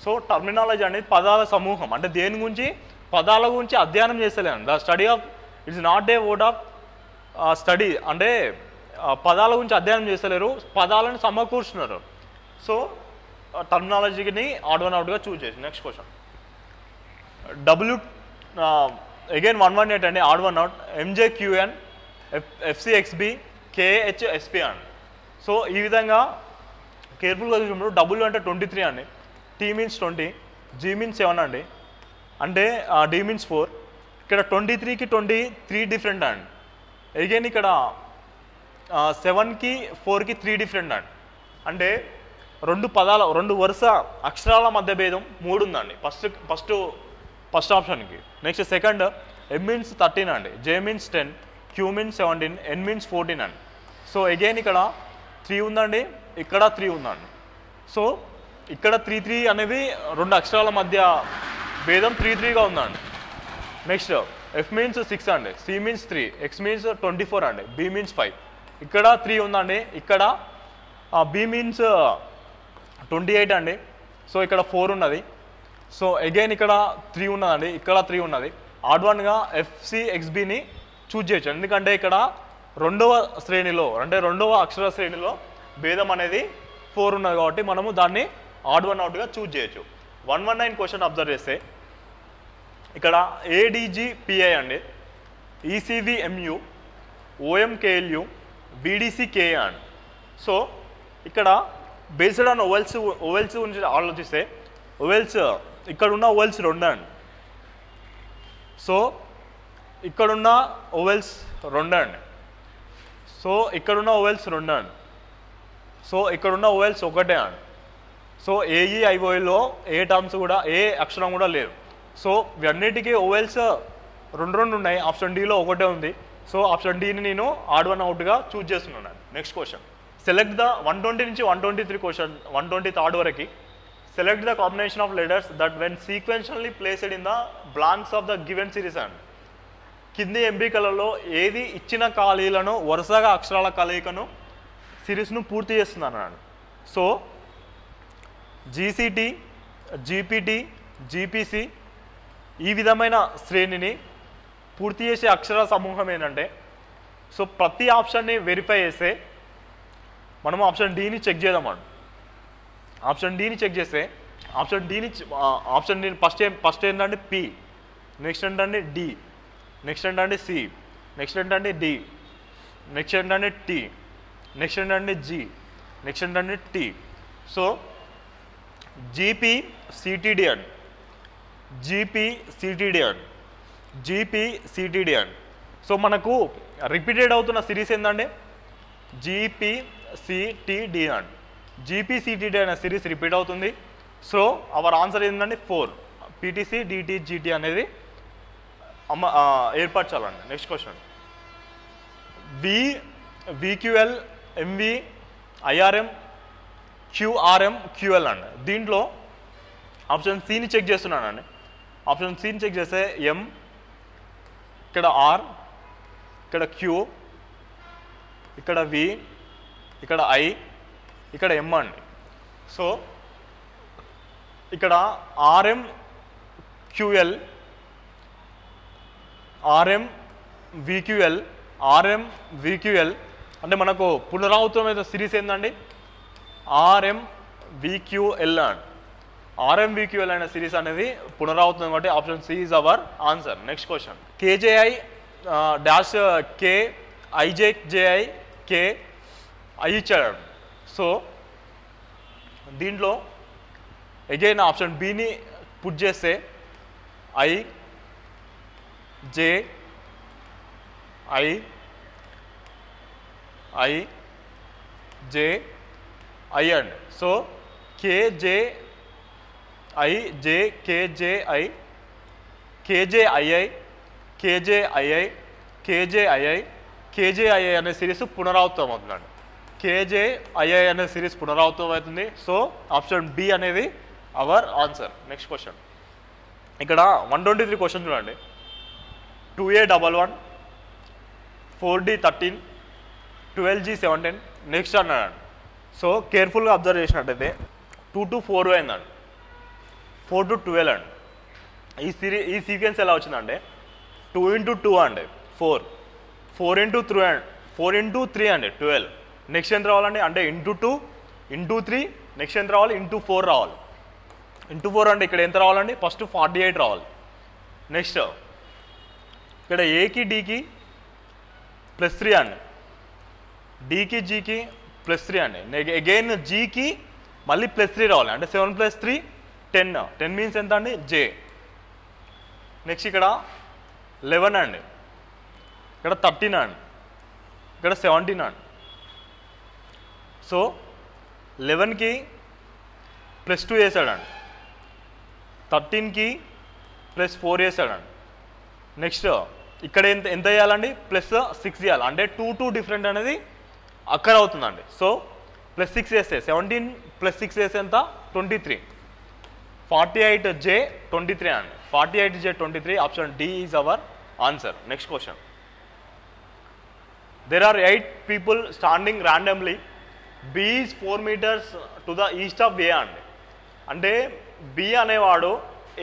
సో టర్మినాలజీ అనేది పదాల సమూహం, అంటే దేని గురించి? పదాల గురించి అధ్యయనం చేస్తలేండి. The study of it's not a word of study, అంటే పదాల గురించి అధ్యయనం చేస్తలేరు, పదాలను సమకూర్చున్నారు. సో టర్మినాలజీని ఆడ్ వన్ అవుట్గా చూజ్ చేసి. Next question W again one one eight అండి, odd one out. MJQN, F FCXB, KHSP అండి. సో ఈ విధంగా కేర్ఫుల్గా చూసినప్పుడు డబ్ల్యూ అంటే ట్వంటీ త్రీ అండి, T means twenty, G means seven అండి, అంటే డి మీన్స్ ఫోర్. ఇక్కడ ట్వంటీ త్రీకి ట్వంటీ త్రీ డిఫరెంట్ అండి. అగైన్ ఇక్కడ సెవెన్కి ఫోర్కి త్రీ డిఫరెంట్ అండి. అంటే రెండు పదాల రెండు వరుస అక్షరాల మధ్య భేదం మూడు ఉందండి ఫస్ట్ ఫస్ట్ ఫస్ట్ ఆప్షన్కి. Next second M means thirteen అండి, J means ten, Q means seventeen, N means fourteen అండి. సో అగైన్ ఇక్కడ త్రీ ఉందండి, ఇక్కడ త్రీ ఉందండి. సో ఇక్కడ త్రీ త్రీ అనేవి రెండు అక్షరాల మధ్య భేదం త్రీ త్రీగా ఉందండి. నెక్స్ట్ ఎఫ్ మీన్స్ సిక్స్ అండి, C means three, X means twenty four అండి, బి మీన్స్ ఫైవ్. ఇక్కడ త్రీ ఉందండి, ఇక్కడ బి మీన్స్ ట్వంటీ ఎయిట్ అండి. సో ఇక్కడ ఫోర్ ఉన్నది. సో అగైన్ ఇక్కడ త్రీ ఉన్నదండి, ఇక్కడ త్రీ ఉన్నది. ఆడ్ వన్గా ఎఫ్సిఎక్స్బిని చూజ్ చేయొచ్చు, ఎందుకంటే ఇక్కడ రెండవ శ్రేణిలో అంటే రెండవ అక్షర శ్రేణిలో భేదం అనేది ఫోర్ ఉన్నది కాబట్టి మనము దాన్ని odd one out ga choose cheyachu. one nineteen question observe cheste ikkada A D G P I andi, E C V M U, O M K L U, B D C K A andi. So ikkada based on ovals ovals unchi aalociste ovals ikkada unna ovals rendu andi. So ikkada unna ovals rendu andi. So ikkada unna ovals rendu andi. So ikkada unna ovals okate andi. So A E I O lo A terms kuda A అక్షరం kuda లేదు. So ఇవన్నిటికీ vowels రెండు రెండు ఉన్నాయి, option D లో ఒకటే ఉంది. So option D ని నేను ఆడ్ వన్ అవుట్ గా చూస్ చేస్తున్నాను. Next question, select the one twenty నుంచి one twenty-three question one twenty-three వరకు select the combination of letters that when sequentially placed in the blanks of the given series and. కింది ఎంపికలలో ఏది ఇచ్చిన ఖాళీలను వరుసగా అక్షరాల కలయికను సిరీస్ను పూర్తి చేస్తుందన్నాను. సో జీసీటీ, జీపీటీ, జీపీసీ ఈ విధమైన శ్రేణిని పూర్తి చేసే అక్షర సమూహం ఏంటంటే, సో ప్రతి ఆప్షన్ని వెరిఫై చేస్తే మనము ఆప్షన్ డీని చెక్ చేద్దామండి. ఆప్షన్ డీని చెక్ చేస్తే ఆప్షన్ డీని ఆప్షన్ డీని ఫస్ట్ ఫస్ట్ ఏంటంటే పి, నెక్స్ట్ ఏంటంటే డి, నెక్స్ట్ ఏంటంటే సి, నెక్స్ట్ ఏంటంటే డి, నెక్స్ట్ ఏంటంటే టీ, నెక్స్ట్ ఏంటంటే జీ, నెక్స్ట్ ఏంటంటే టీ. సో జీపీ సిటీడీ అండి, జీపీ సిటీడీ అండి, జీపీ సిటీడీ అండి. సో మనకు రిపీటెడ్ అవుతున్న సిరీస్ ఏంటంటే జీపీ సిటీడీ అండి. జీపీ సిటీడీ అనే సిరీస్ రిపీట్ అవుతుంది. సో అవర్ ఆన్సర్ ఏంటంటే ఫోర్, పీటీసీ డిటీ జీటీ అనేది అమ్మ ఏర్పరచాలండి. Next question, V VQL MV IRM QRM QL అండి. దీంట్లో ఆప్షన్ సిని చెక్ చేస్తున్నానండి. ఆప్షన్ సిని చెక్ చేస్తే ఎం, ఇక్కడ ఆర్, ఇక్కడ క్యూ, ఇక్కడ వి, ఇక్కడ ఐ, ఇక్కడ ఎం అండి. సో ఇక్కడ RM QL, RM VQL, RM VQL అంటే మనకు పునరావృతమైన సిరీస్ ఏంటండి ఆర్ఎం విక్యూఎల్ అండి. ఆర్ఎం విక్యూఎల్ అనే సిరీస్ అనేది పునరావృతం కాబట్టి option C is our answer. Next question, KJI dash K IJJI K I ఇచ్చాడు. సో దీంట్లో అగైన్ ఆప్షన్ బిని పుట్ చేస్తే I J I I J I and. So KJIJKJI KJII KJII KJII KJII అనే series పునరావృతం అవుతుందండి. KJII అనే series పునరావృతం అవుతుంది. సో ఆప్షన్ బి అనేది అవర్ ఆన్సర్. నెక్స్ట్ క్వశ్చన్, ఇక్కడ వన్ ట్వంటీ త్రీ క్వశ్చన్ చూడండి. Two A double one, four D thirteen, twelve G seventeen. Next అన్నాడండి. సో కేర్ఫుల్గా అబ్జర్వ్ చేసినట్టయితే టూ టు ఫోర్ అయిందండి, ఫోర్ టు ట్వెల్వ్ అండి. ఈ సిరీ ఈ సీక్వెన్స్ ఎలా వచ్చిందంటే టూ ఇంటూ టూ అండి four, four into three and four into three అండి ట్వెల్వ్. నెక్స్ట్ ఎంత రావాలండి అంటే into two, into three, next ఎంత రావాలి ఇంటూ ఫోర్ రావాలి. ఇంటూ ఫోర్ అంటే ఇక్కడ ఎంత రావాలండి ఫస్ట్ ఫార్టీ ఎయిట్ రావాలి. నెక్స్ట్ ఇక్కడ ఏకి డీకి ప్లస్ త్రీ అండి, డీకి జీకి ప్లస్ త్రీ అండి, అగైన్ జీకి మళ్ళీ ప్లస్ త్రీ రావాలి అంటే seven plus three ten, ten means ఎంత అండి జే. నెక్స్ట్ ఇక్కడ లెవెన్ అండి, ఇక్కడ థర్టీన్ అండి, ఇక్కడ సెవెంటీన్ అండి. సో లెవెన్కి ప్లస్ టూ వేసాడండి, థర్టీన్కి ప్లస్ ఫోర్ వేసాడండి. నెక్స్ట్ ఇక్కడ ఎంత ఎంత చేయాలండి ప్లస్ సిక్స్ చేయాలి అంటే టూ టూ డిఫరెంట్ అనేది అక్కడ అవుతుందండి. సో ప్లస్ సిక్స్ వేస్తే సెవెంటీన్ ప్లస్ సిక్స్ వేస్తే ఎంత twenty three, forty eight J twenty three అండి, forty eight J twenty three option D is our answer. Next question, there are eight people standing randomly, B is four metres to the east of A అండి. అంటే B అనేవాడు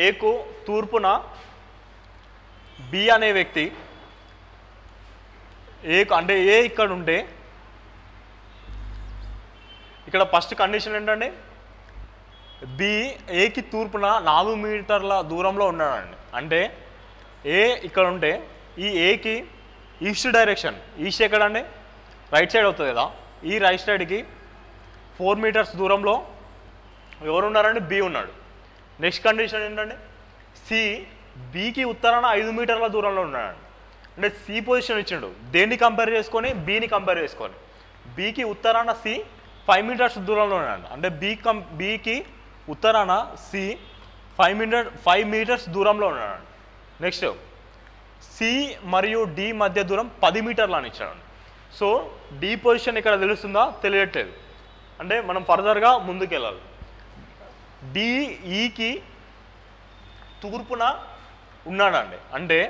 ఏకు తూర్పున, B అనే వ్యక్తి ఏకు అంటే ఏ ఇక్కడ ఉంటే ఇక్కడ ఫస్ట్ కండిషన్ ఏంటండి B A की तूर्पना नालू मीटर ला दूरमलो उन्नरण अंडे A इकड़ उन्ने E A की east direction east एकड़ अंडे right side होता है ला E right side की four meters दूरमलो योर उन्नरण B उन्नर next condition इंटरने C B की उत्तराना five मीटर ला दूरमलो उन्नरण अंडे C position इच्छेंडो देनी compare इसको ने B नी compare इसको ने B की उत्तराना C five meters दूरमलो उन्नरण अंडे B कम B की उत्तराना C five meter five meters दूरम लो उन्नरण next C मरियो D मध्य दूरम ten मीटर लाने चरण so D position इकड़ दिलुस्तुंदा तेलियट्टेल अंडे मनम further गा मुंदु केलाल D E की तूर्पुना उन्नाना अंडे अंडे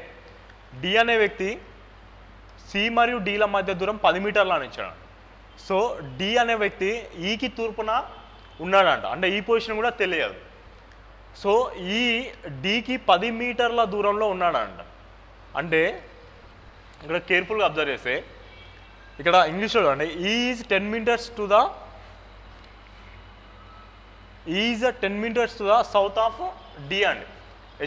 D अने व्यक्ति C मरियो D ला मध्य दूरम ten मीटर लाने चरण so D अने व्यक्ति E की तूर्पुना ఉన్నాడంట అంటే ఈ పొజిషన్ కూడా తెలియదు సో ఈ డి కి ten మీటర్ల దూరంలో ఉన్నాడంట అంటే ఇక్కడ కేర్ఫుల్ గా అబ్జర్వ్ చేస్తే ఇక్కడ ఇంగ్లీష్ లో అంటే E is ten metres to the E is ten metres to the south of D and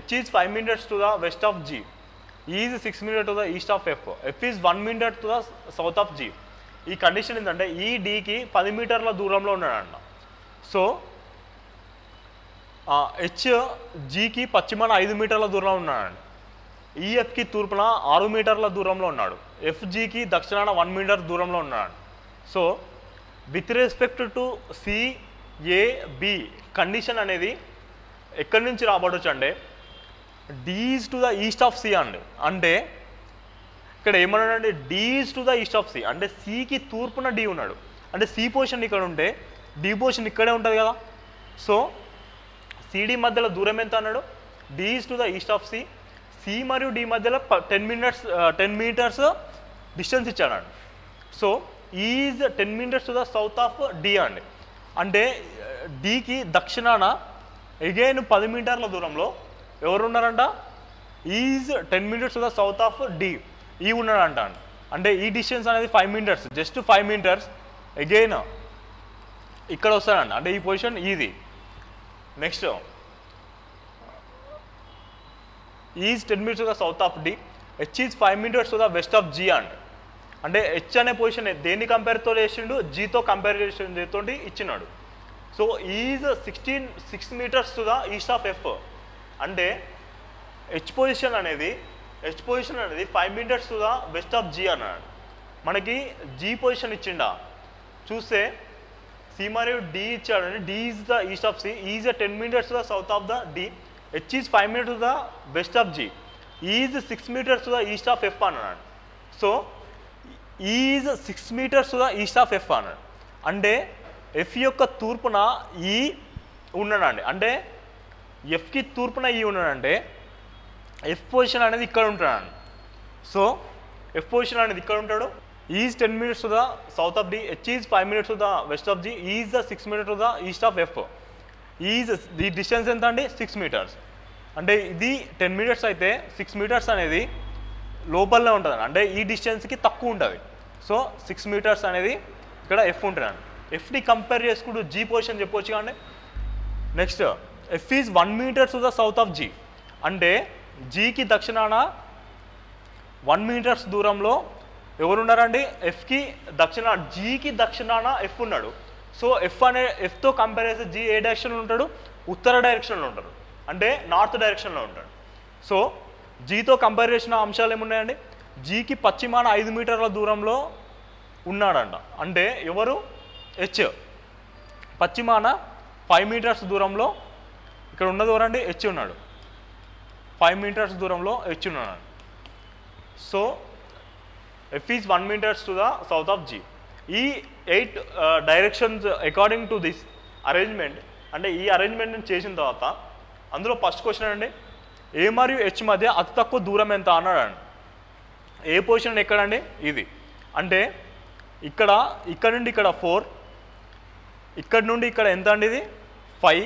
h is five metres to the west of g e is six metre to the east of f f is one metre to the south of g ఈ condition ఏందంటే ఈ D కి ten మీటర్ల దూరంలో ఉన్నాడంట so H జీకి పశ్చిమాన five మీటర్ల దూరంలో ఉన్నాడు ఈఎఫ్కి తూర్పున six మీటర్ల దూరంలో ఉన్నాడు ఎఫ్జీకి దక్షిణాన one మీటర్ దూరంలో ఉన్నాడు so with respect to C A B condition అనేది ఎక్కడి నుంచి రాబడొచ్చు అంటే D's to the east of C అండి అంటే ఇక్కడ ఏమన్నాడంటే D's to the east of C అంటే సికి తూర్పున డి ఉన్నాడు అంటే సి పొజిషన్ ఇక్కడ ఉంటే डी पोजिशन इक्कड़े उंटदी कदा सो सीडी मध्यलो दूरम एंत अन्नाडु D is to the east of C C मरियु डी मध्यलो ten minutes ten metres distance इच्चाडंడి so E is ten minutes to the south of D अंडि अंटे डी की दक्षिणान अगेन ten మీటర్ల దూరంలో ఎవరు ఉన్నారంట E is ten minutes to the south of D E ఉన్నాడంట అంటే ఈ డిస్టెన్స్ అనేది five metres just five metres again ఇక్కడ వస్తానండి అంటే ఈ పొజిషన్ ఇది next is ten metres to the south of D H is five metres to the west of G అండి అంటే హెచ్ అనే పొజిషన్ దేన్ని కంపేర్తో చేసిండు జీతో కంపేర్ చేసిండుతో ఇచ్చినాడు so is sixteen six metres to the east of F అంటే H position అనేది H position అనేది five metres to the west of G అన్నాడు మనకి జీ పొజిషన్ ఇచ్చిండా చూస్తే C మరియు D ఇచ్చాడండి D is the east of C E is ten meters to the south of the D H is five meters to the west of G E is six meters to the east of F అన్నాడు so E is six meters to the east of F అన్నాడు అంటే F యొక్క తూర్పున E ఉన్నాడండి అంటే F కి తూర్పున E ఉన్నాడంటే F పొజిషన్ అనేది ఇక్కడ ఉంటాడు సో F పొజిషన్ అనేది ఇక్కడ ఉంటాడు E is ten meters to the south of D, H is five meters to the west of G, E is the six meters to the east of F. E is the distance ఎంత అంటే six meters. అంటే ఇది ten meters అయితే six meters అనేది లోపలనే ఉంటది అంటే ఈ డిస్టెన్స్ కి తక్కువ ఉంటది సో six meters అనేది ఇక్కడ F ఉంటదండి F ని కంపేర్ చేసుకుంటూ G పొజిషన్ చెప్పొచ్చు కానీ next F is one meter to the south of G అంటే G కి దక్షిణాన one meters దూరంలో ఎవరు ఉన్నారండి ఎఫ్ కి దక్షిణ జీ కి దక్షిణాన ఎఫ్ ఉన్నాడు సో ఎఫ్ అనే ఎఫ్ తో కంపేర్ చేస్తే జీ ఏ డైరెక్షన్లో ఉంటాడు ఉత్తర డైరెక్షన్లో ఉంటాడు అంటే నార్త్ డైరెక్షన్లో ఉంటాడు సో జీతో కంపేర్ చేసిన అంశాలు ఏమున్నాయండి జీకి పశ్చిమాన ఐదు మీటర్ల దూరంలో ఉన్నాడంట అంటే ఎవరు హెచ్ పశ్చిమాన ఫైవ్ మీటర్స్ దూరంలో ఇక్కడ ఉన్నది ఎవరండి హెచ్ ఉన్నాడు ఫైవ్ మీటర్స్ దూరంలో హెచ్ ఉన్నాడు so F is one meters to the south of G. E eight uh, directions according to this arrangement. అంటే ఈ అరేంజ్మెంట్ చేసిన తర్వాత అందులో ఫస్ట్ క్వశ్చన్ అండి ఏ మరియు హెచ్ మధ్య అతి తక్కువ దూరం ఎంత అన్నాడండి ఏ పొజిషన్ ఎక్కడండి ఇది అంటే ఇక్కడ ఇక్కడ నుండి ఇక్కడ ఫోర్ ఇక్కడ నుండి ఇక్కడ ఎంత అండి ఇది ఫైవ్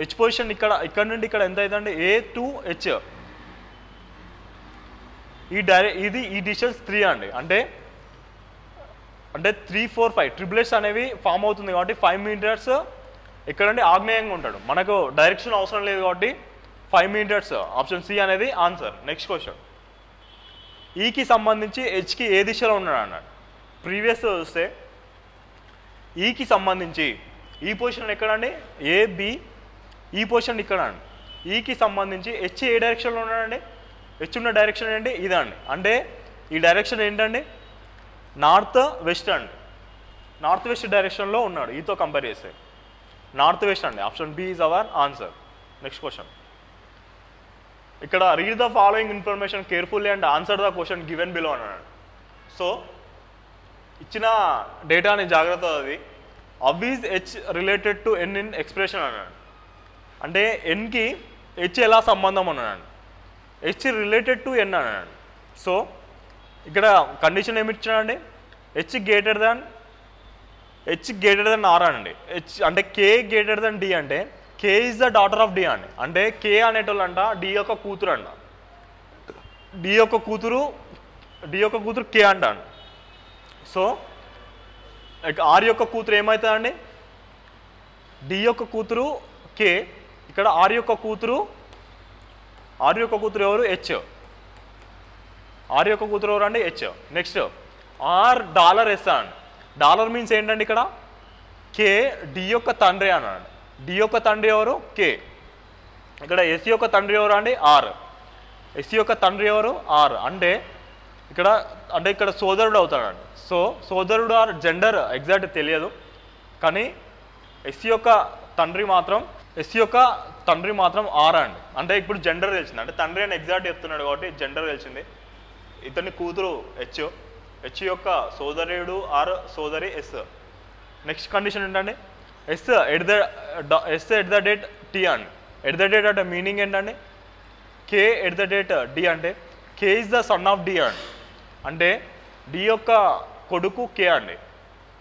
హెచ్ పొజిషన్ ఇక్కడ ఇక్కడ నుండి ఇక్కడ ఎంత అవుతుందండి ఏ టు హెచ్ ఈ డైరెక్ట్ ఇది ఈ డిస్టెన్స్ three అండి అంటే అంటే త్రీ ఫోర్ ఫైవ్ ట్రిపుల్స్ అనేవి ఫామ్ అవుతుంది కాబట్టి ఫైవ్ మీటర్స్ ఎక్కడంటే ఆగ్నేయంగా ఉంటాడు. మనకు డైరెక్షన్ అవసరం లేదు కాబట్టి ఫైవ్ మీటర్స్ ఆప్షన్ సి అనేది ఆన్సర్. నెక్స్ట్ క్వశ్చన్, ఈకి సంబంధించి హెచ్కి ఏ దిశలో ఉన్నాడు అన్నాడు. ప్రీవియస్ చూస్తే ఈకి సంబంధించి ఈ పొజిషన్ ఎక్కడండి ఏబి, ఈ పొజిషన్ ఇక్కడ అండి. ఈకి సంబంధించి హెచ్ ఏ డైరెక్షన్లో ఉన్నాడండి, హెచ్ ఉన్న డైరెక్షన్ ఏంటి ఇదండి. అంటే ఈ డైరెక్షన్ ఏంటండి నార్త్ వెస్ట్ అండి, నార్త్ వెస్ట్ డైరెక్షన్లో ఉన్నాడు ఈతో కంపేర్ చేస్తే. నార్త్ వెస్ట్ అండి option B is our answer. Next question, ఇక్కడ read the following information carefully and answer the question given below అన్నాడు. సో ఇచ్చిన డేటాని జాగ్రత్త, అది how is H related to N in expression అన్నాడు. అంటే ఎన్కి హెచ్ ఎలా సంబంధం అన్నాడు, హెచ్ రిలేటెడ్ టు ఎన్ అన్నాడు. సో ఇక్కడ కండిషన్ ఏమి ఇచ్చానండి, H greater than H greater than R అనండి. హెచ్ అంటే కే గ్రేటర్ దాన్ డి అంటే K is the daughter of D అండి. అంటే కే అనేటోళ్ళు అంట డి యొక్క కూతురు అంట, డి యొక్క కూతురు డి యొక్క కూతురు కే అంట. సో ఆర్ యొక్క కూతురు ఏమవుతుందండి డి యొక్క కూతురు కే, ఇక్కడ ఆర్ యొక్క కూతురు ఆర్ యొక్క కూతురు ఎవరు హెచ్, ఆర్ యొక్క కూతురు ఎవరు అండి H. Next R dollar S అండి, డాలర్ మీన్స్ ఏంటండి ఇక్కడ కే డి యొక్క తండ్రి అన్నాడు. డి యొక్క తండ్రి ఎవరు కే, ఇక్కడ ఎస్ యొక్క తండ్రి ఎవరు అండి ఆర్, ఎస్ యొక్క తండ్రి ఎవరు ఆర్. అంటే ఇక్కడ అంటే ఇక్కడ సోదరుడు అవుతాడు. సో సోదరుడు ఆర్ జెండర్ ఎగ్జాక్ట్ తెలియదు కానీ ఎస్ యొక్క తండ్రి మాత్రం ఎస్ యొక్క తండ్రి మాత్రం ఆర్ అండి. అంటే ఇప్పుడు జెండర్ తెలిసింది, అంటే తండ్రి అని ఎగ్జాక్ట్ చెప్తున్నాడు కాబట్టి జెండర్ తెలిసింది. ఇతని కూతురు హెచ్, హెచ్ యొక్క సోదరుడు ఆర్ సోదరి ఎస్. నెక్స్ట్ కండిషన్ ఏంటండి S at the S at the date T అండి. ఎట్ ద డేట్ అంటే మీనింగ్ ఏంటండి K at the date D అంటే K is the son of D అండి. అంటే డి యొక్క కొడుకు కే అండి,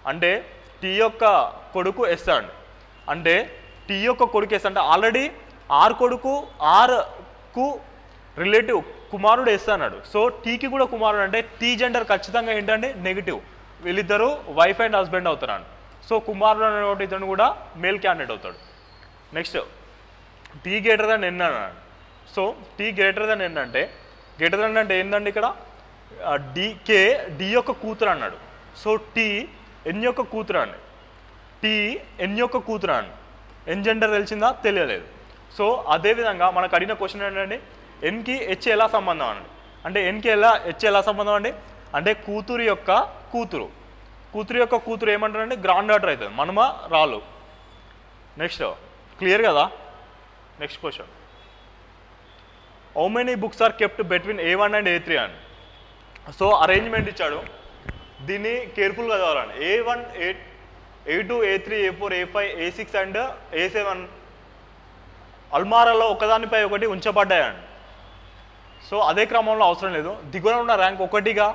అంటే టీ యొక్క కొడుకు ఎస్ అండి. అంటే టీ యొక్క కొడుకు ఎస్ అంటే ఆల్రెడీ ఆర్ కొడుకు ఆర్కు రిలేటివ్ కుమారుడు ఎస్ అన్నాడు. సో టీకి కూడా కుమారుడు అంటే టీ జెండర్ ఖచ్చితంగా ఏంటంటే నెగిటివ్, వీళ్ళిద్దరూ వైఫ్ అండ్ హస్బెండ్ అవుతారండి. సో కుమారుడు అనేటువంటి ఇతను కూడా మేల్ క్యాండిడేట్ అవుతాడు. Next T greater than N అన్నాడు. So T greater than N అంటే గ్రేటర్ దాన్ అంటే ఏంటండి ఇక్కడ డి కే డి యొక్క కూతురు అన్నాడు. సో టీ ఎన్ యొక్క కూతురు అండి, టీ ఎన్ యొక్క కూతురు అండి. ఎన్ జెండర్ తెలిసిందా తెలియలేదు. సో అదేవిధంగా మనకు అడిగిన క్వశ్చన్ ఏంటంటే ఎన్కి హెచ్ ఎలా సంబంధం అండి, అంటే ఎన్కి ఎలా హెచ్ ఎలా సంబంధం అండి అంటే కూతురు యొక్క కూతురు, కూతురు యొక్క కూతురు ఏమంటారండి గ్రాండ్ డాటర్ అవుతుంది, మనమ రాలు. నెక్స్ట్ క్లియర్ కదా. Next question, how many books are kept between A one and A three అండి. సో అరేంజ్మెంట్ ఇచ్చాడు, దీన్ని కేర్ఫుల్గా చదవాలండి. A one A A two A three A four A five A six and A seven అల్మారాలో ఒకదానిపై ఒకటి ఉంచబడ్డాయండి. So అదే క్రమంలో అవసరం లేదు, దిగువన ఉన్న ర్యాంక్ ఒకటిగా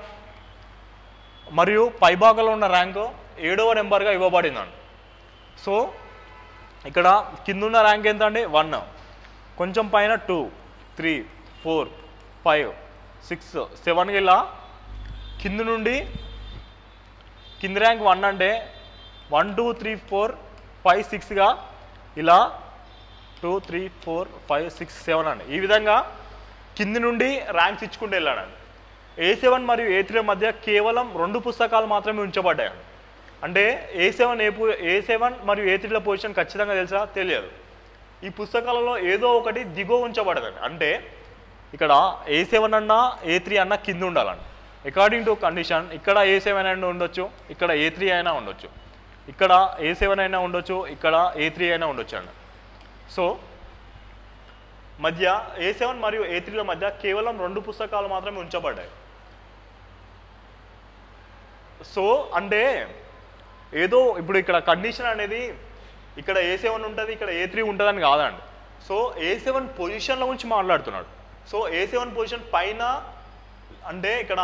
మరియు పైభాగంలో ఉన్న ర్యాంకు ఏడవ నెంబర్గా ఇవ్వబడిందండి. సో ఇక్కడ కిందున్న ర్యాంక్ ఎంత అండి వన్, కొంచెం పైన two three four five six seven, ఇలా కింద నుండి కింద ర్యాంక్ వన్ అంటే one two three four five సిక్స్గా ఇలా two three four five six seven అండి. ఈ విధంగా కింది నుండి ర్యాంక్స్ ఇచ్చుకుంటూ వెళ్ళాడండి. ఏ సెవెన్ మరియు ఏ త్రీ మధ్య కేవలం రెండు పుస్తకాలు మాత్రమే ఉంచబడ్డాయండి. అంటే ఏ సెవెన్ ఏ ఏ సెవెన్ మరియు ఏ త్రీల పొజిషన్ ఖచ్చితంగా తెలుసా తెలియదు, ఈ పుస్తకాలలో ఏదో ఒకటి దిగువ ఉంచబడదండి. అంటే ఇక్కడ ఏ సెవెన్ అన్నా ఏ త్రీ అన్నా కింద ఉండాలండి. అకార్డింగ్ టు కండిషన్ ఇక్కడ ఏ సెవెన్ అయినా ఉండొచ్చు, ఇక్కడ ఏ త్రీ అయినా ఉండొచ్చు, ఇక్కడ ఏ సెవెన్ అయినా ఉండొచ్చు, ఇక్కడ ఏ త్రీ అయినా ఉండొచ్చు అండి. సో మధ్య ఏ సెవెన్ మరియు ఏ త్రీల మధ్య కేవలం రెండు పుస్తకాలు మాత్రమే ఉంచబడ్డాయి. సో అంటే ఏదో ఇప్పుడు ఇక్కడ కండిషన్ అనేది ఇక్కడ ఏ సెవెన్ ఉంటుంది ఇక్కడ ఏ త్రీ ఉంటుందని కాదండి. సో ఏ సెవెన్ పొజిషన్ల గురించి మాట్లాడుతున్నాడు. సో ఏ సెవెన్ పొజిషన్ పైన అంటే ఇక్కడ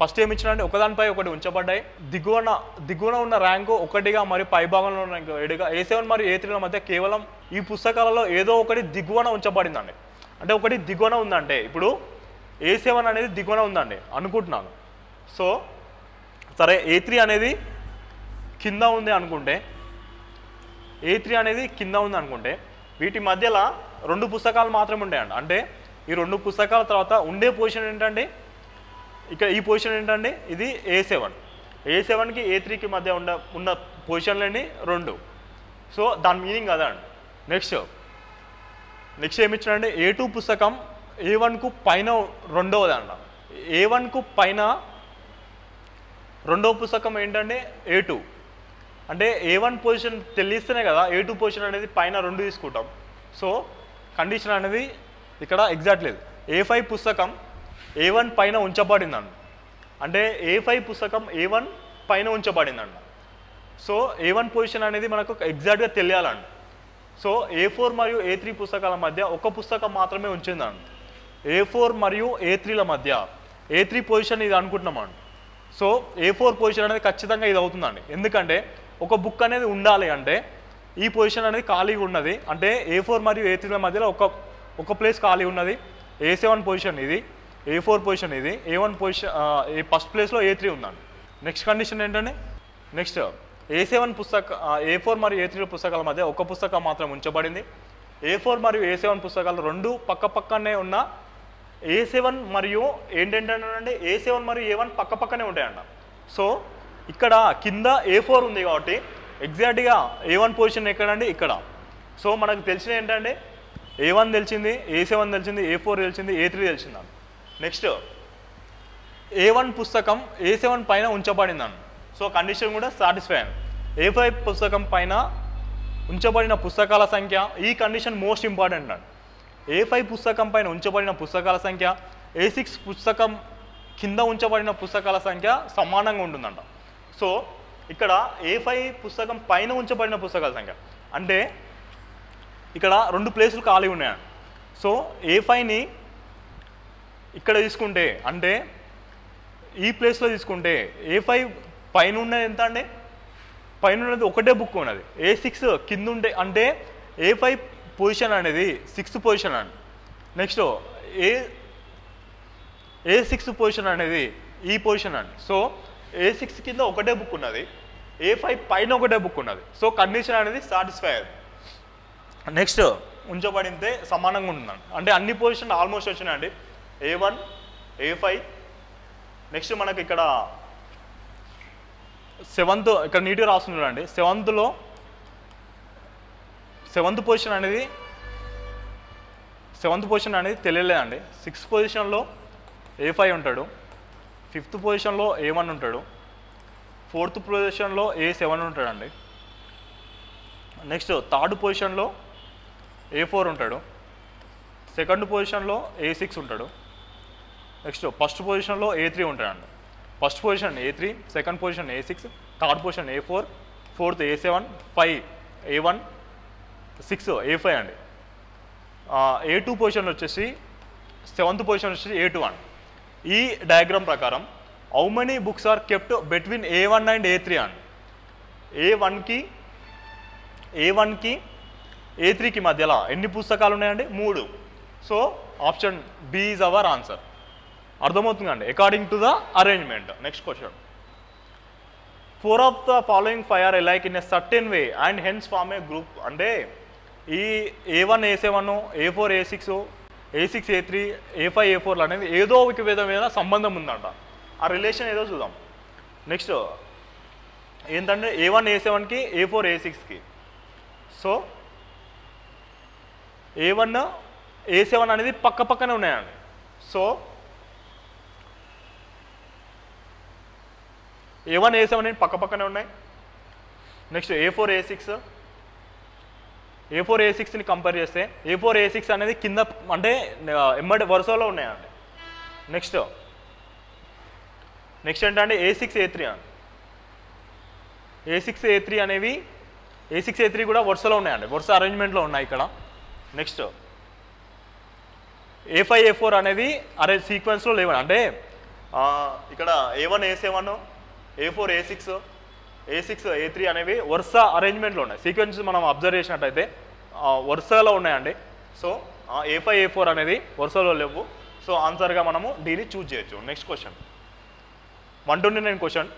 ఫస్ట్ ఏమి ఇచ్చినా అంటే ఒకదానిపై ఒకటి ఉంచబడ్డాయి, దిగువన దిగువన ఉన్న ర్యాంకు ఒకటిగా మరి పైభాగంలో ఉన్న ర్యాంకు ఏడుగా. ఏ సెవెన్ మరియు ఏ త్రీల మధ్య కేవలం ఈ పుస్తకాలలో ఏదో ఒకటి దిగువన ఉంచబడిందండి. అంటే ఒకటి దిగువన ఉందంటే ఇప్పుడు ఏ సెవెన్ అనేది దిగువన ఉందండి అనుకుంటున్నాను. సో సరే A three అనేది కింద ఉంది అనుకుంటే A three అనేది కింద ఉంది అనుకుంటే వీటి మధ్యలో రెండు పుస్తకాలు మాత్రమే ఉంటాయండి. అంటే ఈ రెండు పుస్తకాల తర్వాత ఉండే పొజిషన్ ఏంటండి, ఇక్కడ ఈ పొజిషన్ ఏంటండి, ఇది A seven. A seven కి A three కి మధ్య ఉన్న ఉన్న పొజిషన్లని రెండు. సో దాని మీనింగ్ అదండి. నెక్స్ట్ నెక్స్ట్ ఏమి ఇచ్చారంటే A two పుస్తకం A one కు పైన రెండవది అంట. A one కు పైన రెండవ పుస్తకం ఏంటంటే A two. అంటే A one పొజిషన్ తెలిస్తేనే కదా A two పొజిషన్ అనేది పైన రెండు తీసుకుంటాం. సో కండిషన్ అనేది ఇక్కడ ఎగ్జాక్ట్ లేదు. A five పుస్తకం A one పైన ఉంచబడిందండి. అంటే A five పుస్తకం A one పైన ఉంచబడిందంట. సో A one పొజిషన్ అనేది మనకు ఎగ్జాక్ట్గా తెలియాలండి. సో A four మరియు A three పుస్తకాల మధ్య ఒక పుస్తకం మాత్రమే ఉంచిందండి. A four మరియు A threeల మధ్య A three పొజిషన్ ఇది అనుకుంటున్నామండి. సో A four పొజిషన్ అనేది ఖచ్చితంగా ఇది అవుతుందండి. ఎందుకంటే ఒక బుక్ అనేది ఉండాలి అంటే ఈ పొజిషన్ అనేది ఖాళీగా ఉన్నది. అంటే A four మరియు A threeల మధ్యలో ఒక ఒక ప్లేస్ ఖాళీ ఉన్నది. A seven పొజిషన్ ఇది, A four పొజిషన్ ఇది, A one పొజిషన్ ఈ ఫస్ట్ ప్లేస్లో A three ఉందండి. నెక్స్ట్ కండిషన్ ఏంటంటే నెక్స్ట్ A seven పుస్తక A four మరియు A three పుస్తకాల మధ్య ఒక పుస్తకం మాత్రం ఉంచబడింది. A four మరియు A seven పుస్తకాలు రెండు పక్క పక్కనే ఉన్న A seven మరియు ఏంటంటే A seven మరియు A one పక్క పక్కనే ఉంటాయంట. సో ఇక్కడ కింద A four ఉంది కాబట్టి ఎగ్జాక్ట్గా A one పొజిషన్ ఎక్కడండి, ఇక్కడ. సో మనకు తెలిసిన ఏంటంటే A one తెలిసింది, A seven తెలిసింది, A four తెలిసింది, A three తెలిసిందండి. నెక్స్ట్ A one పుస్తకం A seven పైన ఉంచబడిందండి. సో కండిషన్ కూడా సాటిస్ఫై అయింది. A five పుస్తకం పైన ఉంచబడిన పుస్తకాల సంఖ్య, ఈ కండిషన్ మోస్ట్ ఇంపార్టెంట్ అండి. A five పుస్తకం పైన ఉంచబడిన పుస్తకాల సంఖ్య A six పుస్తకం కింద ఉంచబడిన పుస్తకాల సంఖ్య సమానంగా ఉంటుందంట. సో ఇక్కడ A five పుస్తకం పైన ఉంచబడిన పుస్తకాల సంఖ్య అంటే ఇక్కడ రెండు ప్లేసులు ఖాళీ ఉన్నాయండి. సో A fiveని ఇక్కడ తీసుకుంటే అంటే ఈ ప్లేస్లో తీసుకుంటే A five పైన ఉన్నది ఎంత అండి, పైన ఉన్నది ఒకటే బుక్ ఉన్నది. A six కింద ఉండే అంటే A five పొజిషన్ అనేది సిక్స్త్ పొజిషన్ అండి. Next A A sixth position అనేది ఈ పొజిషన్ అండి. సో A six కింద ఒకటే బుక్ ఉన్నది, A five పైన ఒకటే బుక్ ఉన్నది. సో కండిషన్ అనేది సాటిస్ఫై అయ్యేది. నెక్స్ట్ ఉంచబడితే సమానంగా ఉంటుందండి. అంటే అన్ని పొజిషన్ ఆల్మోస్ట్ వచ్చినాయండి, A one A five. Next మనకి ఇక్కడ సెవెంత్ ఇక్కడ నీట్గా రాస్తున్నారండి. సెవెంత్లో సెవెంత్ పొజిషన్ అనేది సెవెంత్ పొజిషన్ అనేది తెలియలేదండి. సిక్స్త్ పొజిషన్లో A five ఉంటాడు, ఫిఫ్త్ పొజిషన్లో A one ఉంటాడు, ఫోర్త్ పొజిషన్లో A seven ఉంటాడండి. నెక్స్ట్ థర్డ్ పొజిషన్లో A four ఉంటాడు, సెకండ్ పొజిషన్లో A six ఉంటాడు, నెక్స్ట్ ఫస్ట్ పొజిషన్లో A three ఉంటాడండి. First position A three, second position A six, third position A four, fourth A seven, five A one, six A five అండి. A two position వచ్చేసి seventh position వచ్చేసి A two అండి. ఈ diagram ప్రకారం how many books are kept between A one and A three అండి. A1కి A1కి A3కి మధ్యలో ఎన్ని పుస్తకాలు ఉన్నాయండి, మూడు. So option B is our answer. అర్థమవుతుందండి according to the arrangement. Next question, four of the following five are alike in a certain way and hence form a group. అంటే ఈ A one A seven A four A six A six A three A five A four అనేది ఏదో ఒక విధమైన సంబంధం ఉందంట. ఆ relation ఏదో చూద్దాం. నెక్స్ట్ ఏంటంటే A one A sevenకి A four A sixకి. So A one A seven అనేది పక్క పక్కనే ఉన్నాయండి. So A one A seven అనేది పక్క పక్కనే ఉన్నాయి. Next A four A six A four A sixని కంపేర్ చేస్తే A four A six అనేది కింద అంటే ఎమ్మటి వరుసలో ఉన్నాయండి. నెక్స్ట్ నెక్స్ట్ ఏంటంటే A six A three అండి. A six A three అనేవి A six A three కూడా వరుసలో ఉన్నాయండి, వరుస అరేంజ్మెంట్లో ఉన్నాయి ఇక్కడ. Next A five A four అనేది అరే సీక్వెన్స్లో లేవండి. అంటే ఇక్కడ A one A seven A four A six A six A three అనేవి వరుస అరేంజ్మెంట్లో ఉన్నాయి. సీక్వెన్స్ మనం అబ్జర్వ్ చేసినట్టయితే వరుసలో ఉన్నాయండి. So A five A four అనేది వరుసలో లేవు. సో ఆన్సర్గా మనము డీని చూజ్ చేయొచ్చు. Next question one twenty nine question,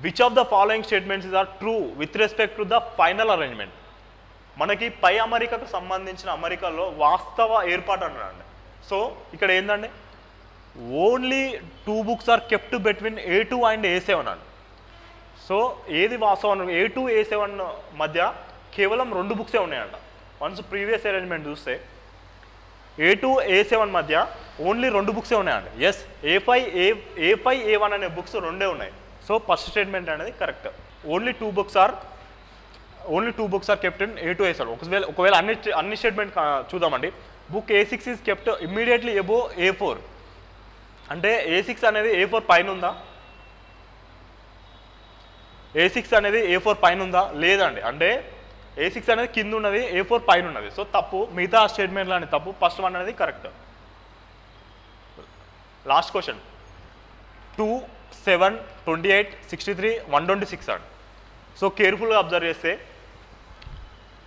which of the following statements are true with respect to the final arrangement? మనకి పై అమెరికాకు సంబంధించిన అమెరికాలో వాస్తవ ఏర్పాటు అన్నారండి. సో ఇక్కడ ఏందండి, only two books are kept between A two and A seven అండి. సో ఏది వాస్తవం, ఏ టూ ఏ సెవెన్ మధ్య కేవలం రెండు బుక్సే ఉన్నాయంట. వన్స్ ప్రీవియస్ అరేంజ్మెంట్ చూస్తే ఏ టూ ఏ సెవెన్ మధ్య ఓన్లీ రెండు బుక్సే ఉన్నాయండి. Yes, A five A A five A one అనే బుక్స్ రెండే ఉన్నాయి. సో ఫస్ట్ స్టేట్మెంట్ అనేది correct. Only two books are only two books are kept in A two A seven. ఒకవేళ ఒకవేళ అన్ని అన్ని స్టేట్మెంట్ చూద్దామండి. Book A six is kept immediately above A four. అంటే ఏ సిక్స్ అనేది ఏ ఫోర్ పైన ఉందా? ఏ సిక్స్ అనేది ఏ ఫోర్ పైన ఉందా? లేదండి. అంటే ఏ సిక్స్ అనేది కింద ఉన్నది, ఏ ఫోర్ పైన ఉన్నది. సో తప్పు, మిగతా స్టేట్మెంట్లు అనేది తప్పు, ఫస్ట్ వన్ అనేది correct. Last question, two seven twenty eight sixty three one twenty six అండి. సో కేర్ఫుల్గా అబ్జర్వ్ చేస్తే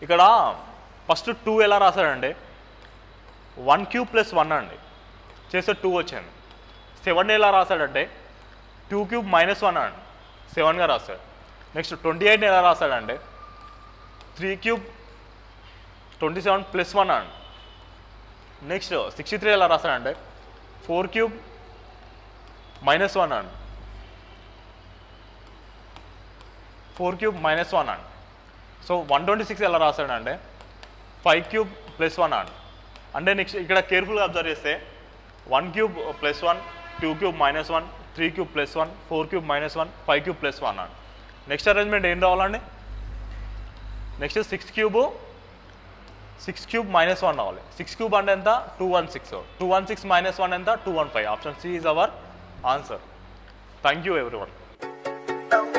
ఇక్కడ ఫస్ట్ టూ ఎలా రాశారంటే వన్ క్యూ ప్లస్ వన్ అండి, చేస్తే టూ వచ్చింది. సెవెన్ ఎలా రాశాడంటే టూ క్యూబ్ మైనస్ వన్ అండి, సెవెన్గా రాశాడు. నెక్స్ట్ ట్వంటీ ఎయిట్ ఎలా రాశాడంటే three cube twenty seven plus one అండి. నెక్స్ట్ సిక్స్టీ త్రీ ఎలా రాశాడంటే ఫోర్ క్యూబ్ మైనస్ వన్ అండి, ఫోర్ క్యూబ్ మైనస్ వన్ అండి. సో వన్ ట్వంటీ సిక్స్ ఎలా రాశాడంటే ఫైవ్ క్యూబ్ ప్లస్ వన్ అండి. అంటే నెక్స్ట్ ఇక్కడ కేర్ఫుల్గా అబ్జర్వ్ చేస్తే one cube plus one, two cube minus one, three cube plus one, four cube minus one, five cube plus one అండి. Next arrangement ఏం రావాలండి? Next six cube six cube minus one రావాలి. Six cube అంటే ఎంత? Two one six. Two one six minus one ఎంత? Two one five. Option C is our answer. Thank you every one.